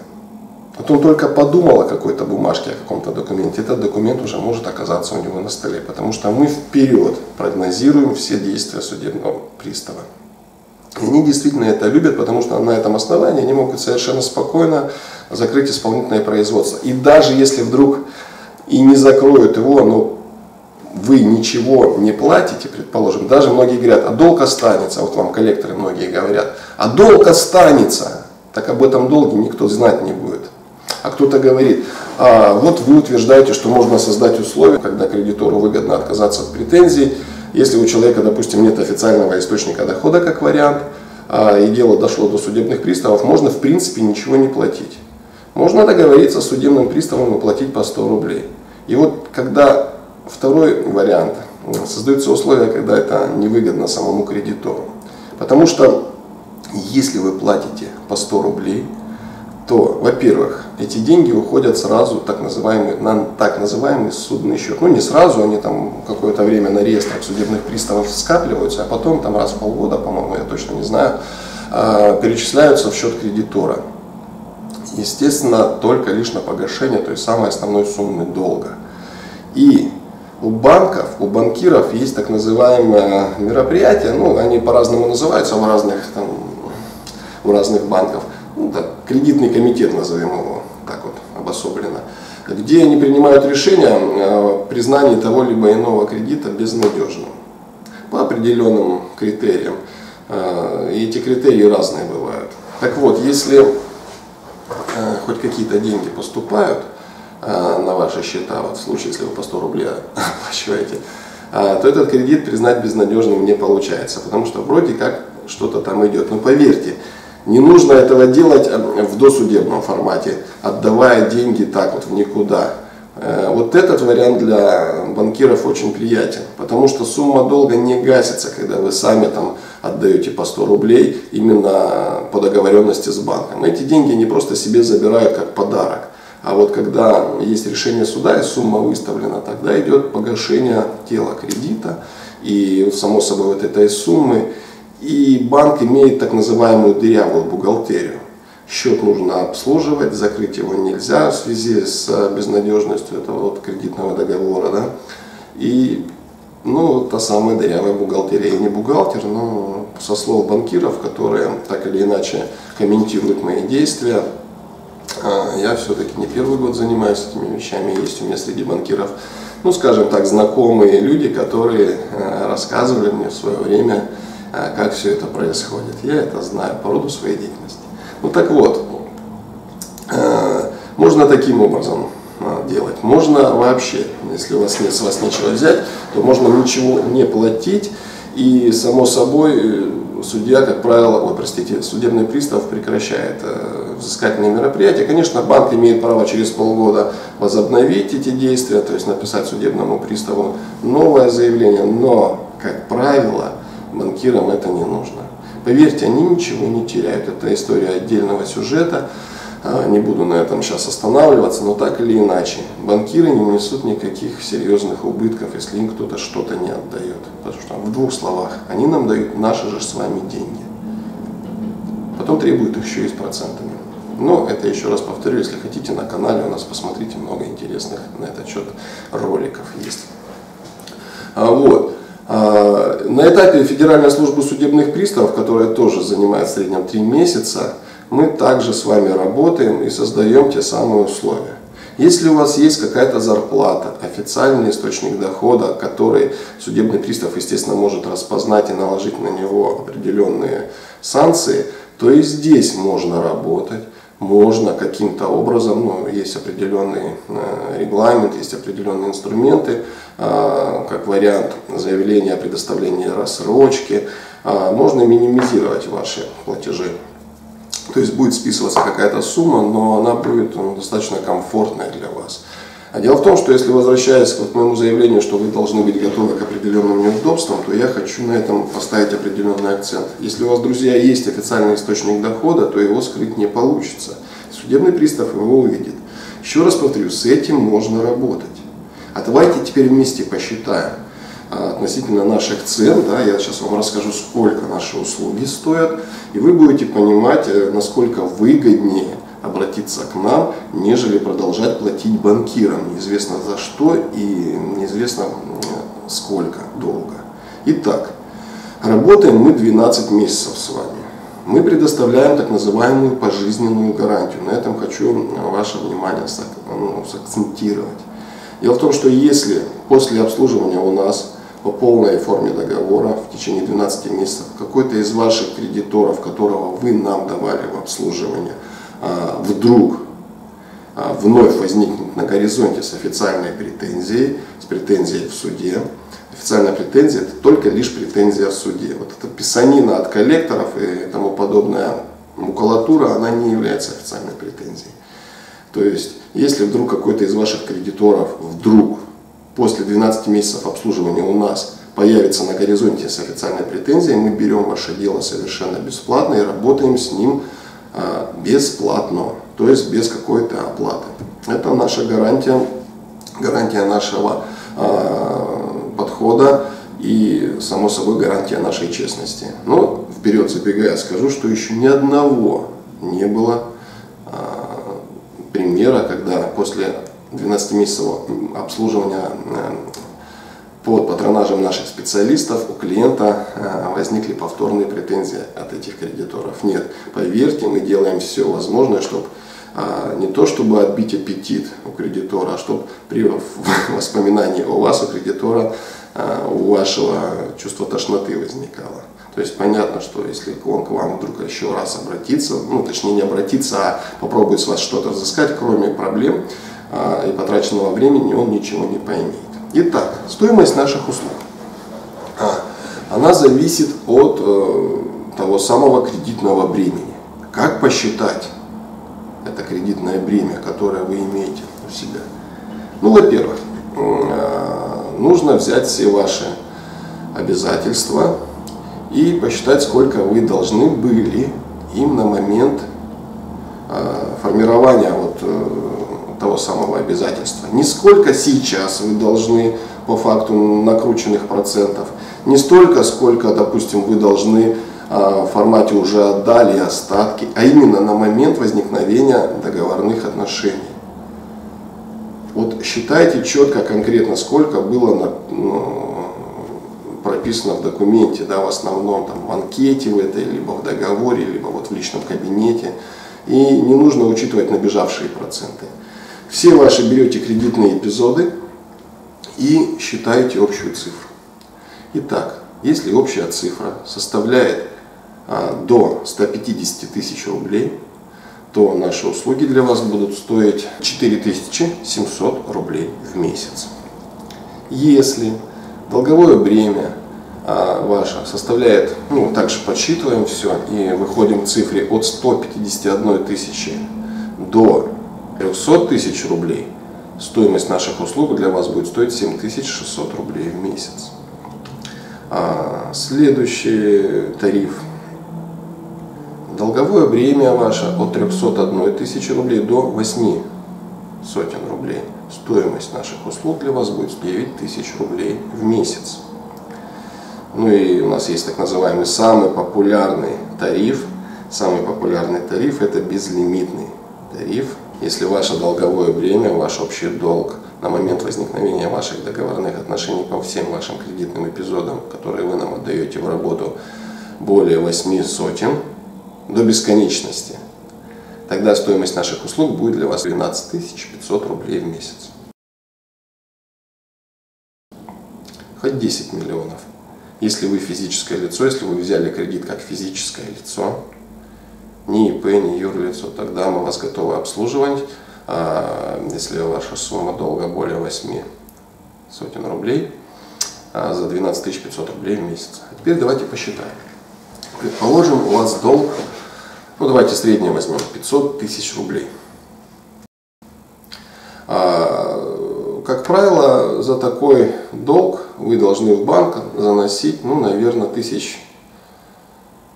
Вот он только подумал о какой-то бумажке, о каком-то документе, этот документ уже может оказаться у него на столе. Потому что мы вперед прогнозируем все действия судебного пристава. И они действительно это любят, потому что на этом основании они могут совершенно спокойно закрыть исполнительное производство. И даже если вдруг и не закроют его, но вы ничего не платите, предположим, даже многие говорят, а долг останется, вот вам коллекторы многие говорят, а долг останется, так об этом долге никто знать не будет. А кто-то говорит, а вот вы утверждаете, что можно создать условия, когда кредитору выгодно отказаться от претензий, если у человека, допустим, нет официального источника дохода как вариант, и дело дошло до судебных приставов, можно в принципе ничего не платить. Можно договориться с судебным приставом и платить по сто рублей. И вот когда второй вариант, создаются условия, когда это невыгодно самому кредитору. Потому что если вы платите по сто рублей, то, во-первых, эти деньги уходят сразу так называемый, на так называемый судный счет. Ну не сразу, они там какое-то время на реестрах судебных приставов скапливаются, а потом там раз в полгода, по-моему, я точно не знаю, перечисляются в счет кредитора. Естественно, только лишь на погашение той самой основной суммы долга. И у банков, у банкиров есть так называемое мероприятие, ну они по-разному называются у разных, там, у разных банков. Ну, да, кредитный комитет, назовем его так вот обособленно, где они принимают решение о признании того либо иного кредита безнадежным по определенным критериям. И эти критерии разные бывают. Так вот, если хоть какие-то деньги поступают на ваши счета, вот в случае, если вы по сто рублей оплачиваете, то этот кредит признать безнадежным не получается, потому что вроде как что-то там идет. Но поверьте, не нужно этого делать в досудебном формате, отдавая деньги так вот в никуда. Вот этот вариант для банкиров очень приятен, потому что сумма долга не гасится, когда вы сами там отдаете по сто рублей именно по договоренности с банком. Эти деньги не просто себе забирают как подарок, а вот когда есть решение суда и сумма выставлена, тогда идет погашение тела кредита и само собой вот этой суммы. И банк имеет так называемую дырявую бухгалтерию. Счет нужно обслуживать, закрыть его нельзя в связи с безнадежностью этого вот кредитного договора. Да? И ну, та самая дырявая бухгалтерия. Я не бухгалтер, но со слов банкиров, которые так или иначе комментируют мои действия, я все-таки не первый год занимаюсь этими вещами, есть у меня среди банкиров, ну скажем так, знакомые люди, которые рассказывали мне в свое время, как все это происходит. Я это знаю по роду своей деятельности. Ну так вот, можно таким образом делать. Можно вообще, если у вас нет, с вас нечего взять, то можно ничего не платить. И само собой судья, как правило, ой, простите, судебный пристав прекращает взыскательные мероприятия. Конечно, банк имеет право через полгода возобновить эти действия, то есть написать судебному приставу новое заявление. Но, как правило, банкирам это не нужно. Поверьте, они ничего не теряют. Это история отдельного сюжета. Не буду на этом сейчас останавливаться, но так или иначе, банкиры не несут никаких серьезных убытков, если им кто-то что-то не отдает. Потому что в двух словах, они нам дают наши же с вами деньги. Потом требуют их еще и с процентами. Но это еще раз повторю, если хотите, на канале у нас посмотрите много интересных на этот счет роликов есть. Вот. На этапе Федеральной службы судебных приставов, которая тоже занимает в среднем три месяца, мы также с вами работаем и создаем те самые условия. Если у вас есть какая-то зарплата, официальный источник дохода, который судебный пристав, естественно, может распознать и наложить на него определенные санкции, то и здесь можно работать. Можно каким-то образом, ну, есть определенный регламент, есть определенные инструменты, как вариант заявления о предоставлении рассрочки, можно минимизировать ваши платежи. То есть будет списываться какая-то сумма, но она будет достаточно комфортная для вас. А дело в том, что если возвращаясь к моему заявлению, что вы должны быть готовы к определенным неудобствам, то я хочу на этом поставить определенный акцент. Если у вас, друзья, есть официальный источник дохода, то его скрыть не получится. Судебный пристав его увидит. Еще раз повторю, с этим можно работать. А давайте теперь вместе посчитаем относительно наших цен. Да, я сейчас вам расскажу, сколько наши услуги стоят, и вы будете понимать, насколько выгоднее обратиться к нам, нежели продолжать платить банкирам, неизвестно за что и неизвестно сколько долго. Итак, Работаем мы двенадцать месяцев с вами. Мы предоставляем так называемую пожизненную гарантию. На этом хочу ваше внимание сакцентировать. Дело в том, что если после обслуживания у нас по полной форме договора в течение двенадцати месяцев какой-то из ваших кредиторов, которого вы нам давали в обслуживание, вдруг вновь возникнет на горизонте с официальной претензией, с претензией в суде. Официальная претензия – это только лишь претензия в суде. Вот эта писанина от коллекторов и тому подобная макулатура, она не является официальной претензией. То есть, если вдруг какой-то из ваших кредиторов вдруг после двенадцати месяцев обслуживания у нас появится на горизонте с официальной претензией, мы берем ваше дело совершенно бесплатно и работаем с ним бесплатно, то есть без какой-то оплаты. Это наша гарантия, гарантия нашего подхода и, само собой, гарантия нашей честности. Но вперед забегая, скажу, что еще ни одного не было примера, когда после двенадцатимесячного обслуживания под патронажем наших специалистов у клиента возникли повторные претензии от этих кредиторов. Нет, поверьте, мы делаем все возможное, чтобы не то чтобы отбить аппетит у кредитора, а чтобы при воспоминании о вас, у кредитора, у вашего чувства тошноты возникало. То есть понятно, что если он к вам вдруг еще раз обратится, ну точнее не обратится, а попробует с вас что-то взыскать, кроме проблем и потраченного времени, он ничего не поймет. Итак, стоимость наших услуг, она зависит от э, того самого кредитного бремени. Как посчитать это кредитное бремя, которое вы имеете у себя? Ну, во-первых, э, нужно взять все ваши обязательства и посчитать, сколько вы должны были им на момент э, формирования вот, э, того самого обязательства. Не сколько сейчас вы должны по факту накрученных процентов, не столько, сколько, допустим, вы должны э, в формате уже отдали остатки, а именно на момент возникновения договорных отношений. Вот считайте четко, конкретно, сколько было на, ну, прописано в документе, да, в основном там, в анкете в этой, либо в договоре, либо вот в личном кабинете. И не нужно учитывать набежавшие проценты. Все ваши берете кредитные эпизоды и считаете общую цифру. Итак, если общая цифра составляет а, до ста пятидесяти тысяч рублей, то наши услуги для вас будут стоить четыре тысячи семьсот рублей в месяц. Если долговое бремя а, ваше составляет, ну, также подсчитываем все и выходим к цифре от ста пятидесяти одной тысячи до трёхсот тысяч рублей, стоимость наших услуг для вас будет стоить семь тысяч шестьсот рублей в месяц. А следующий тариф. Долговое бремя ваше от трёхсот одной тысячи рублей до восьми сотен рублей. Стоимость наших услуг для вас будет девять тысяч рублей в месяц. Ну и у нас есть так называемый самый популярный тариф. Самый популярный тариф – это безлимитный тариф. Если ваше долговое бремя, ваш общий долг на момент возникновения ваших договорных отношений по всем вашим кредитным эпизодам, которые вы нам отдаете в работу, более восьми сотен до бесконечности, тогда стоимость наших услуг будет для вас двенадцать тысяч пятьсот рублей в месяц. Хоть десять миллионов. Если вы физическое лицо, если вы взяли кредит как физическое лицо, ни ИП, ни юрлицо, тогда мы вас готовы обслуживать, если ваша сумма долга более восьми сотен рублей, за двенадцать тысяч пятьсот рублей в месяц. А теперь давайте посчитаем. Предположим, у вас долг, ну давайте среднее возьмем, пятьсот тысяч рублей. Как правило, за такой долг вы должны в банк заносить, ну, наверное, тысяч,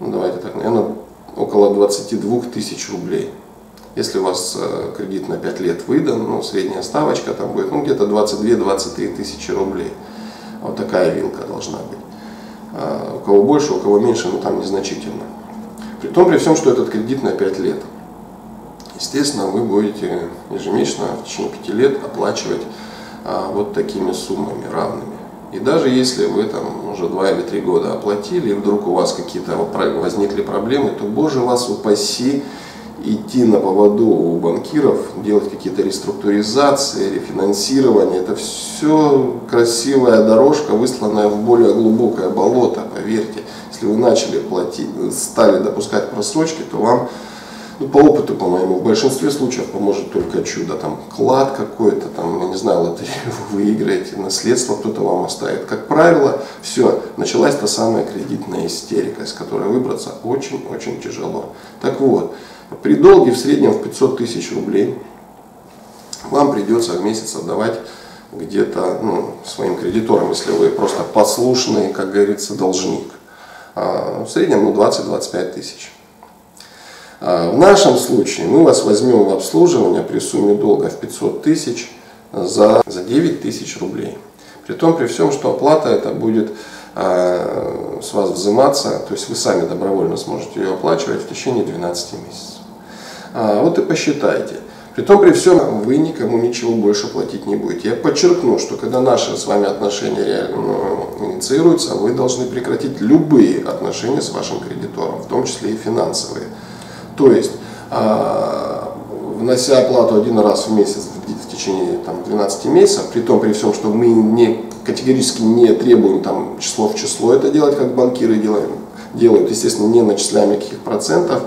ну, давайте так, наверное, около двадцати двух тысяч рублей. Если у вас кредит на пять лет выдан, ну, средняя ставочка там будет, ну, где-то двадцать две — двадцать три тысячи рублей. Вот такая вилка должна быть. А у кого больше, у кого меньше, ну, там незначительно. При том, при всем, что этот кредит на пять лет. Естественно, вы будете ежемесячно в течение пяти лет оплачивать а, вот такими суммами равными. И даже если вы там уже два или три года оплатили, и вдруг у вас какие-то возникли проблемы, то, боже вас упаси, идти на поводу у банкиров, делать какие-то реструктуризации, рефинансирование. Это все красивая дорожка, высланная в более глубокое болото, поверьте. Если вы начали платить, стали допускать просрочки, то вам, ну, по опыту, по-моему, в большинстве случаев поможет только чудо. Там клад какой-то, там, я не знаю, лотерею вы выиграете, наследство кто-то вам оставит. Как правило, все, началась та самая кредитная истерика, из которой выбраться очень-очень тяжело. Так вот, при долге в среднем в пятьсот тысяч рублей вам придется в месяц отдавать где-то, ну, своим кредиторам, если вы просто послушный, как говорится, должник. В среднем, ну, двадцать-двадцать пять тысяч. В нашем случае мы вас возьмем в обслуживание при сумме долга в пятьсот тысяч за, за девять тысяч рублей. При том, при всем, что оплата это будет с вас взиматься, то есть вы сами добровольно сможете ее оплачивать в течение двенадцати месяцев. А, вот и посчитайте. Притом при всем вы никому ничего больше платить не будете. Я подчеркну, что когда наши с вами отношения реально инициируются, вы должны прекратить любые отношения с вашим кредитором, в том числе и финансовые. То есть, а, внося оплату один раз в месяц в, в течение там, двенадцати месяцев, при том при всем, что мы не категорически не требуем там число в число это делать, как банкиры делаем, делают, естественно, не начисляем никаких процентов.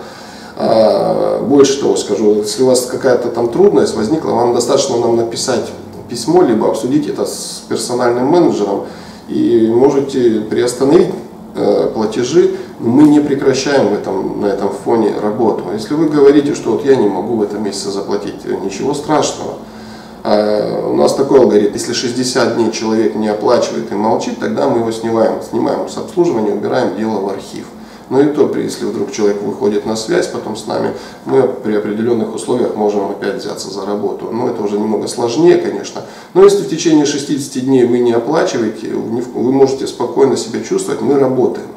А, больше того скажу, если у вас какая-то там трудность возникла, вам достаточно нам написать письмо, либо обсудить это с персональным менеджером, и можете приостановить э, платежи. Мы не прекращаем в этом, на этом фоне работу. Если вы говорите, что вот я не могу в этом месяце заплатить, ничего страшного. У нас такой алгоритм, если шестьдесят дней человек не оплачивает и молчит, тогда мы его снимаем, снимаем с обслуживания, убираем дело в архив. Но и то, если вдруг человек выходит на связь потом с нами, мы при определенных условиях можем опять взяться за работу. Но это уже немного сложнее, конечно. Но если в течение шестидесяти дней вы не оплачиваете, вы можете спокойно себя чувствовать, мы работаем.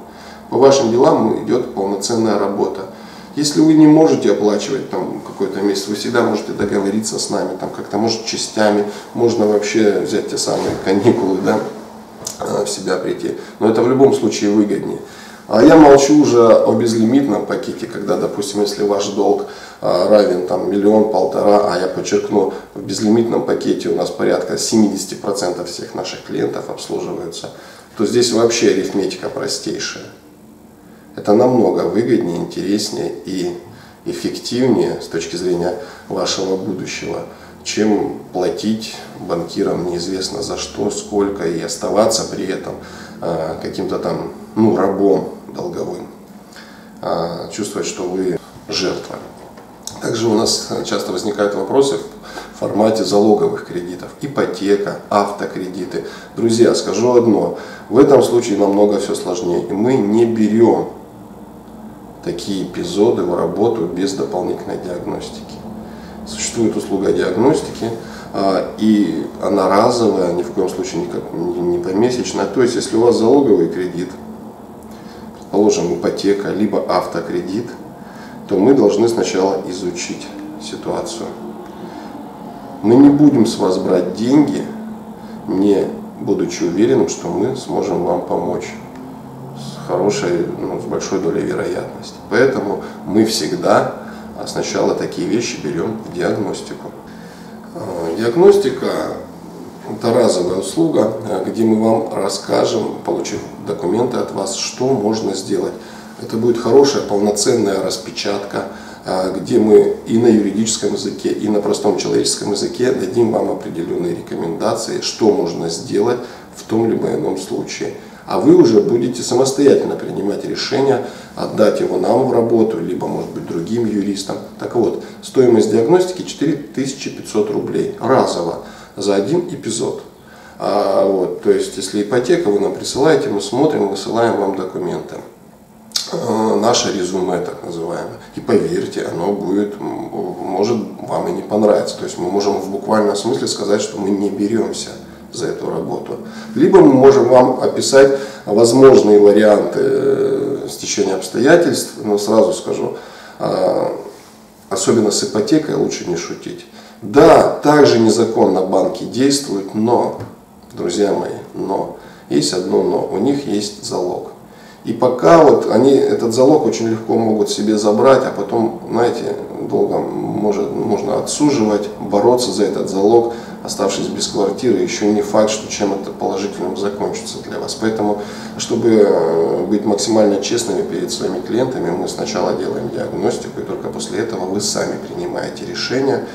По вашим делам идет полноценная работа. Если вы не можете оплачивать там какой-то месяц, вы всегда можете договориться с нами, там как-то, может, частями, можно вообще взять те самые каникулы, да, в себя прийти. Но это в любом случае выгоднее. А я молчу уже о безлимитном пакете, когда, допустим, если ваш долг равен там миллион-полтора, а я подчеркну, в безлимитном пакете у нас порядка семидесяти процентов всех наших клиентов обслуживаются, то здесь вообще арифметика простейшая. Это намного выгоднее, интереснее и эффективнее с точки зрения вашего будущего, чем платить банкирам неизвестно за что, сколько, и оставаться при этом э, каким-то там, ну, рабом долговым, э, чувствовать, что вы жертва. Также у нас часто возникают вопросы в формате залоговых кредитов, ипотека, автокредиты. Друзья, скажу одно, в этом случае намного все сложнее, и мы не берем такие эпизоды в работу без дополнительной диагностики. Существует услуга диагностики, и она разовая, ни в коем случае никак, не помесячная. То есть, если у вас залоговый кредит, предположим, ипотека, либо автокредит, то мы должны сначала изучить ситуацию. Мы не будем с вас брать деньги, не будучи уверенным, что мы сможем вам помочь. С хорошей, ну, с большой долей вероятности. Поэтому мы всегда сначала такие вещи берем в диагностику. Диагностика – это разовая услуга, где мы вам расскажем, получив документы от вас, что можно сделать. Это будет хорошая полноценная распечатка, где мы и на юридическом языке, и на простом человеческом языке дадим вам определенные рекомендации, что можно сделать в том либо ином случае. А вы уже будете самостоятельно принимать решение, отдать его нам в работу, либо, может быть, другим юристам. Так вот, стоимость диагностики четыре тысячи пятьсот рублей разово за один эпизод. А, вот, то есть, если ипотека, вы нам присылаете, мы смотрим, высылаем вам документы. А, наше резюме, так называемое. И поверьте, оно будет, может вам и не понравиться. То есть, мы можем в буквальном смысле сказать, что мы не беремся за эту работу. Либо мы можем вам описать возможные варианты стечения обстоятельств, но сразу скажу, особенно с ипотекой лучше не шутить. Да, также незаконно банки действуют, но, друзья мои, но Есть одно но, у них есть залог. И пока вот они этот залог очень легко могут себе забрать, а потом, знаете, долго может, можно отсуживать, бороться за этот залог, оставшись без квартиры, еще не факт, что чем это положительным закончится для вас. Поэтому, чтобы быть максимально честными перед своими клиентами, мы сначала делаем диагностику, и только после этого вы сами принимаете решение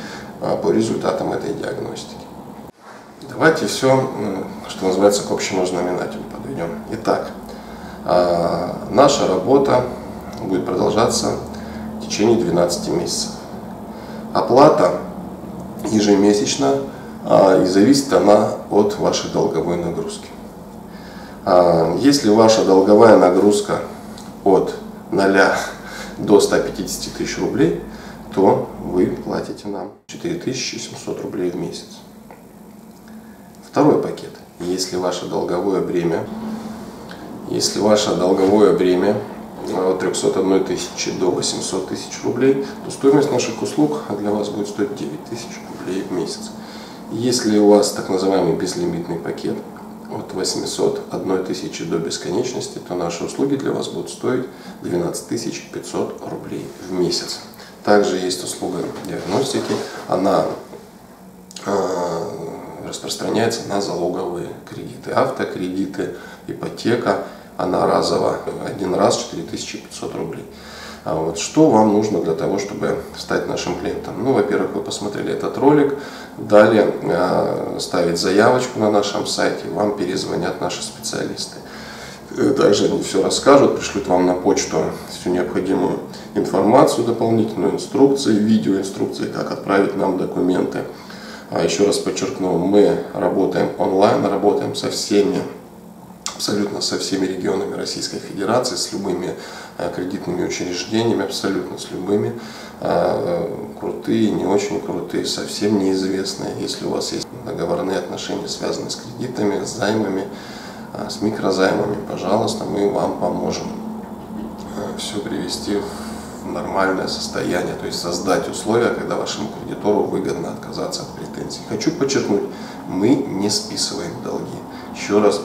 по результатам этой диагностики. Давайте все, что называется, к общему знаменателю подведем. Итак. Наша работа будет продолжаться в течение двенадцати месяцев. Оплата ежемесячно, и зависит она от вашей долговой нагрузки. Если ваша долговая нагрузка от ноля до ста пятидесяти тысяч рублей, то вы платите нам четыре тысячи семьсот рублей в месяц. Второй пакет. Если ваше долговое бремя Если ваше долговое бремя от трёхсот одной тысячи до восьмисот тысяч рублей, то стоимость наших услуг для вас будет стоить девять тысяч рублей в месяц. Если у вас так называемый безлимитный пакет от восьмисот одной тысячи до бесконечности, то наши услуги для вас будут стоить двенадцать тысяч пятьсот рублей в месяц. Также есть услуга диагностики, она распространяется на залоговые кредиты, автокредиты, ипотека. Она разово, один раз четыре тысячи пятьсот рублей. А вот что вам нужно для того, чтобы стать нашим клиентом? Ну, во-первых, вы посмотрели этот ролик, далее э, ставить заявочку на нашем сайте, вам перезвонят наши специалисты. Также они все расскажут, пришлют вам на почту всю необходимую информацию, дополнительную инструкции, видеоинструкции, как отправить нам документы. А еще раз подчеркну, мы работаем онлайн, работаем со всеми, абсолютно со всеми регионами Российской Федерации, с любыми кредитными учреждениями, абсолютно с любыми, крутые, не очень крутые, совсем неизвестные. Если у вас есть договорные отношения, связанные с кредитами, с займами, с микрозаймами, пожалуйста, мы вам поможем все привести в нормальное состояние, то есть создать условия, когда вашему кредитору выгодно отказаться от претензий. Хочу подчеркнуть, мы не списываем долги. Еще раз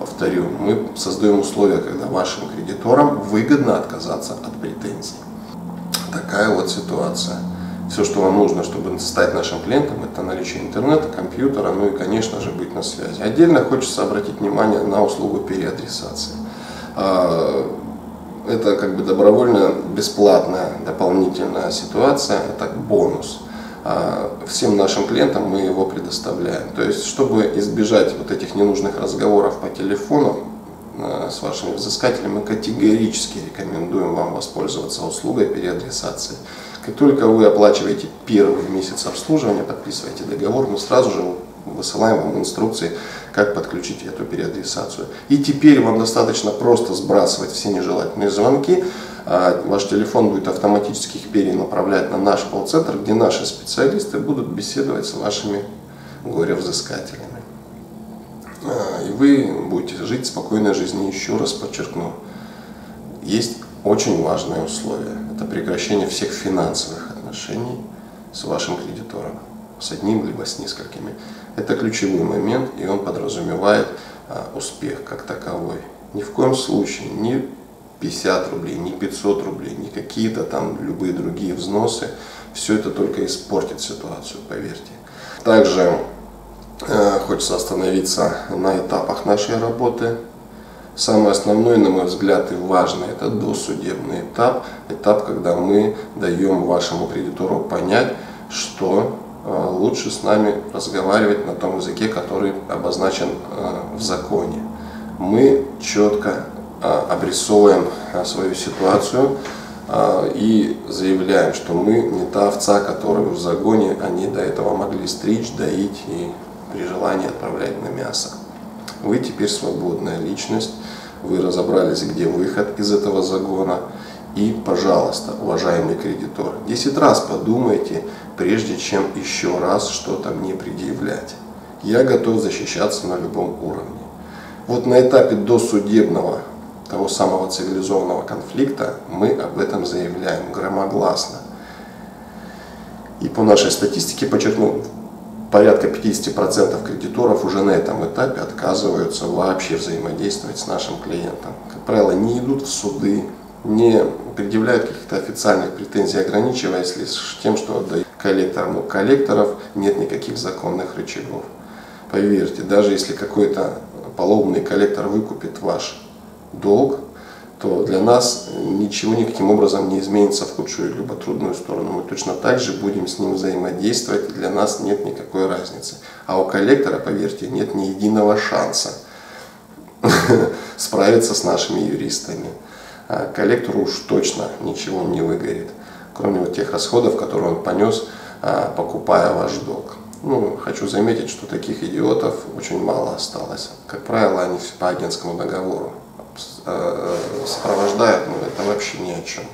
повторю, мы создаем условия, когда вашим кредиторам выгодно отказаться от претензий. Такая вот ситуация. Все, что вам нужно, чтобы стать нашим клиентом, это наличие интернета, компьютера, ну и, конечно же, быть на связи. Отдельно хочется обратить внимание на услугу переадресации. Это как бы добровольно бесплатная дополнительная ситуация, это бонус. Всем нашим клиентам мы его предоставляем. То есть, чтобы избежать вот этих ненужных разговоров по телефону с вашими взыскателями, мы категорически рекомендуем вам воспользоваться услугой переадресации. Как только вы оплачиваете первый месяц обслуживания, подписываете договор, мы сразу же высылаем вам инструкции, как подключить эту переадресацию. И теперь вам достаточно просто сбрасывать все нежелательные звонки. Ваш телефон будет автоматически их перенаправлять на наш колл-центр, где наши специалисты будут беседовать с вашими горе-взыскателями. И вы будете жить спокойной жизнью. Еще раз подчеркну, есть очень важное условие. Это прекращение всех финансовых отношений с вашим кредитором. С одним, либо с несколькими. Это ключевой момент, и он подразумевает а, успех как таковой. Ни в коем случае ни пятьдесят рублей, ни пятьсот рублей, ни какие-то там любые другие взносы. Все это только испортит ситуацию, поверьте. Также э, хочется остановиться на этапах нашей работы. Самый основной, на мой взгляд, и важный, это досудебный этап. Этап, когда мы даем вашему кредитору понять, что лучше с нами разговаривать на том языке, который обозначен в законе. Мы четко обрисовываем свою ситуацию и заявляем, что мы не та овца, которую в загоне они до этого могли стричь, доить и при желании отправлять на мясо. Вы теперь свободная личность, вы разобрались, где выход из этого загона. И, пожалуйста, уважаемый кредитор, десять раз подумайте, прежде чем еще раз что-то мне предъявлять. Я готов защищаться на любом уровне. Вот на этапе досудебного, того самого цивилизованного конфликта, мы об этом заявляем громогласно. И по нашей статистике, подчеркну, порядка пятидесяти процентов кредиторов уже на этом этапе отказываются вообще взаимодействовать с нашим клиентом. Как правило, не идут в суды, не предъявляют каких-то официальных претензий, ограничиваясь лишь тем, что отдают коллекторам. У коллекторов нет никаких законных рычагов. Поверьте, даже если какой-то полоумный коллектор выкупит ваш долг, то для нас ничего никаким образом не изменится в худшую либо трудную сторону. Мы точно так же будем с ним взаимодействовать, и для нас нет никакой разницы. А у коллектора, поверьте, нет ни единого шанса справиться с нашими юристами. А коллектору уж точно ничего не выгорит, кроме вот тех расходов, которые он понес, покупая ваш долг. Ну, хочу заметить, что таких идиотов очень мало осталось. Как правило, они по агентскому договору сопровождают, но это вообще ни о чем.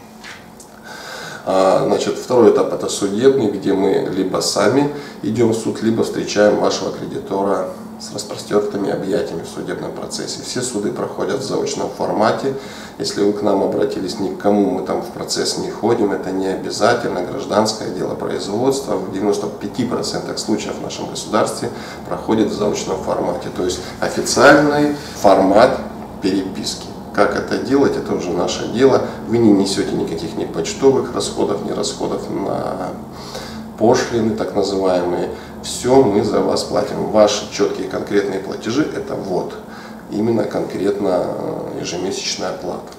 Значит, второй этап — это судебный, где мы либо сами идем в суд, либо встречаем вашего кредитора с распростертыми объятиями в судебном процессе. Все суды проходят в заочном формате. Если вы к нам обратились, никому мы там в процесс не ходим, это не обязательно. Гражданское дело производства в девяноста пяти процентах случаев в нашем государстве проходит в заочном формате. То есть официальный формат переписки. Как это делать, это уже наше дело. Вы не несете никаких ни почтовых расходов, ни расходов на пошлины, так называемые. Все мы за вас платим. Ваши четкие конкретные платежи — это вот именно конкретно ежемесячная плата.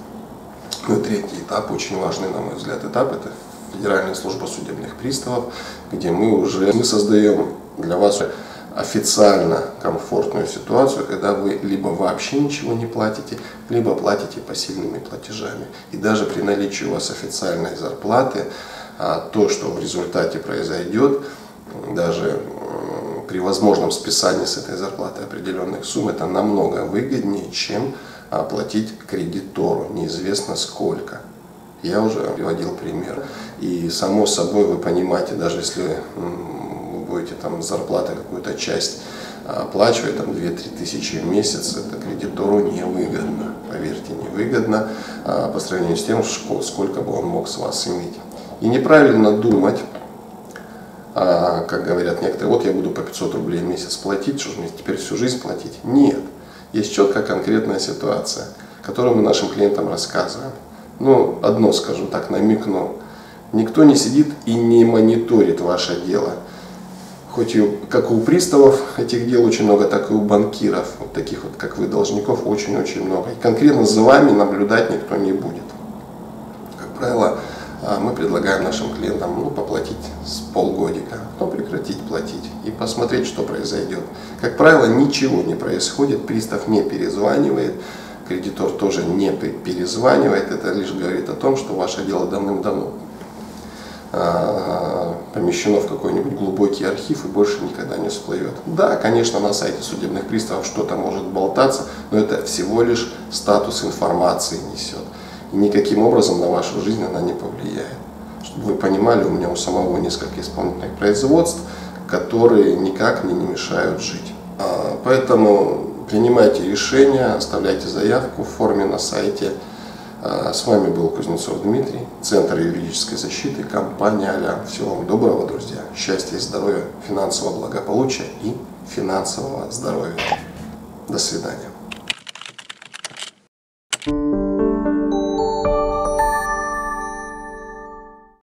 Ну и третий этап, очень важный, на мой взгляд, этап — это Федеральная служба судебных приставов, где мы уже мы создаем для вас официально комфортную ситуацию, когда вы либо вообще ничего не платите, либо платите посильными платежами. И даже при наличии у вас официальной зарплаты, то, что в результате произойдет, даже при возможном списании с этой зарплаты определенных сумм, это намного выгоднее, чем платить кредитору неизвестно сколько. Я уже приводил пример. И само собой вы понимаете, даже если будете там зарплата какую-то часть оплачивать, там две-три тысячи в месяц, это кредитору невыгодно, поверьте, невыгодно по сравнению с тем, сколько бы он мог с вас иметь. И неправильно думать, как говорят некоторые, вот я буду по пятьсот рублей в месяц платить, что же мне теперь всю жизнь платить? Нет, есть четко конкретная ситуация, которую мы нашим клиентам рассказываем. Ну, одно скажу так, намекну, никто не сидит и не мониторит ваше дело. Хоть и как у приставов этих дел очень много, так и у банкиров, вот таких вот, как вы, должников, очень-очень много. И конкретно за вами наблюдать никто не будет. Как правило, мы предлагаем нашим клиентам ну, поплатить с полгодика, потом прекратить платить и посмотреть, что произойдет. Как правило, ничего не происходит, пристав не перезванивает, кредитор тоже не перезванивает. Это лишь говорит о том, что ваше дело давным-давно помещено в какой-нибудь глубокий архив и больше никогда не всплывет. Да, конечно, на сайте судебных приставов что-то может болтаться, но это всего лишь статус информации несет. И никаким образом на вашу жизнь она не повлияет. Чтобы вы понимали, у меня у самого несколько исполнительных производств, которые никак мне не мешают жить. Поэтому принимайте решения, оставляйте заявку в форме на сайте. С вами был Кузнецов Дмитрий, Центр юридической защиты, компания «Алям». Всего вам доброго, друзья. Счастья и здоровья, финансового благополучия и финансового здоровья. До свидания.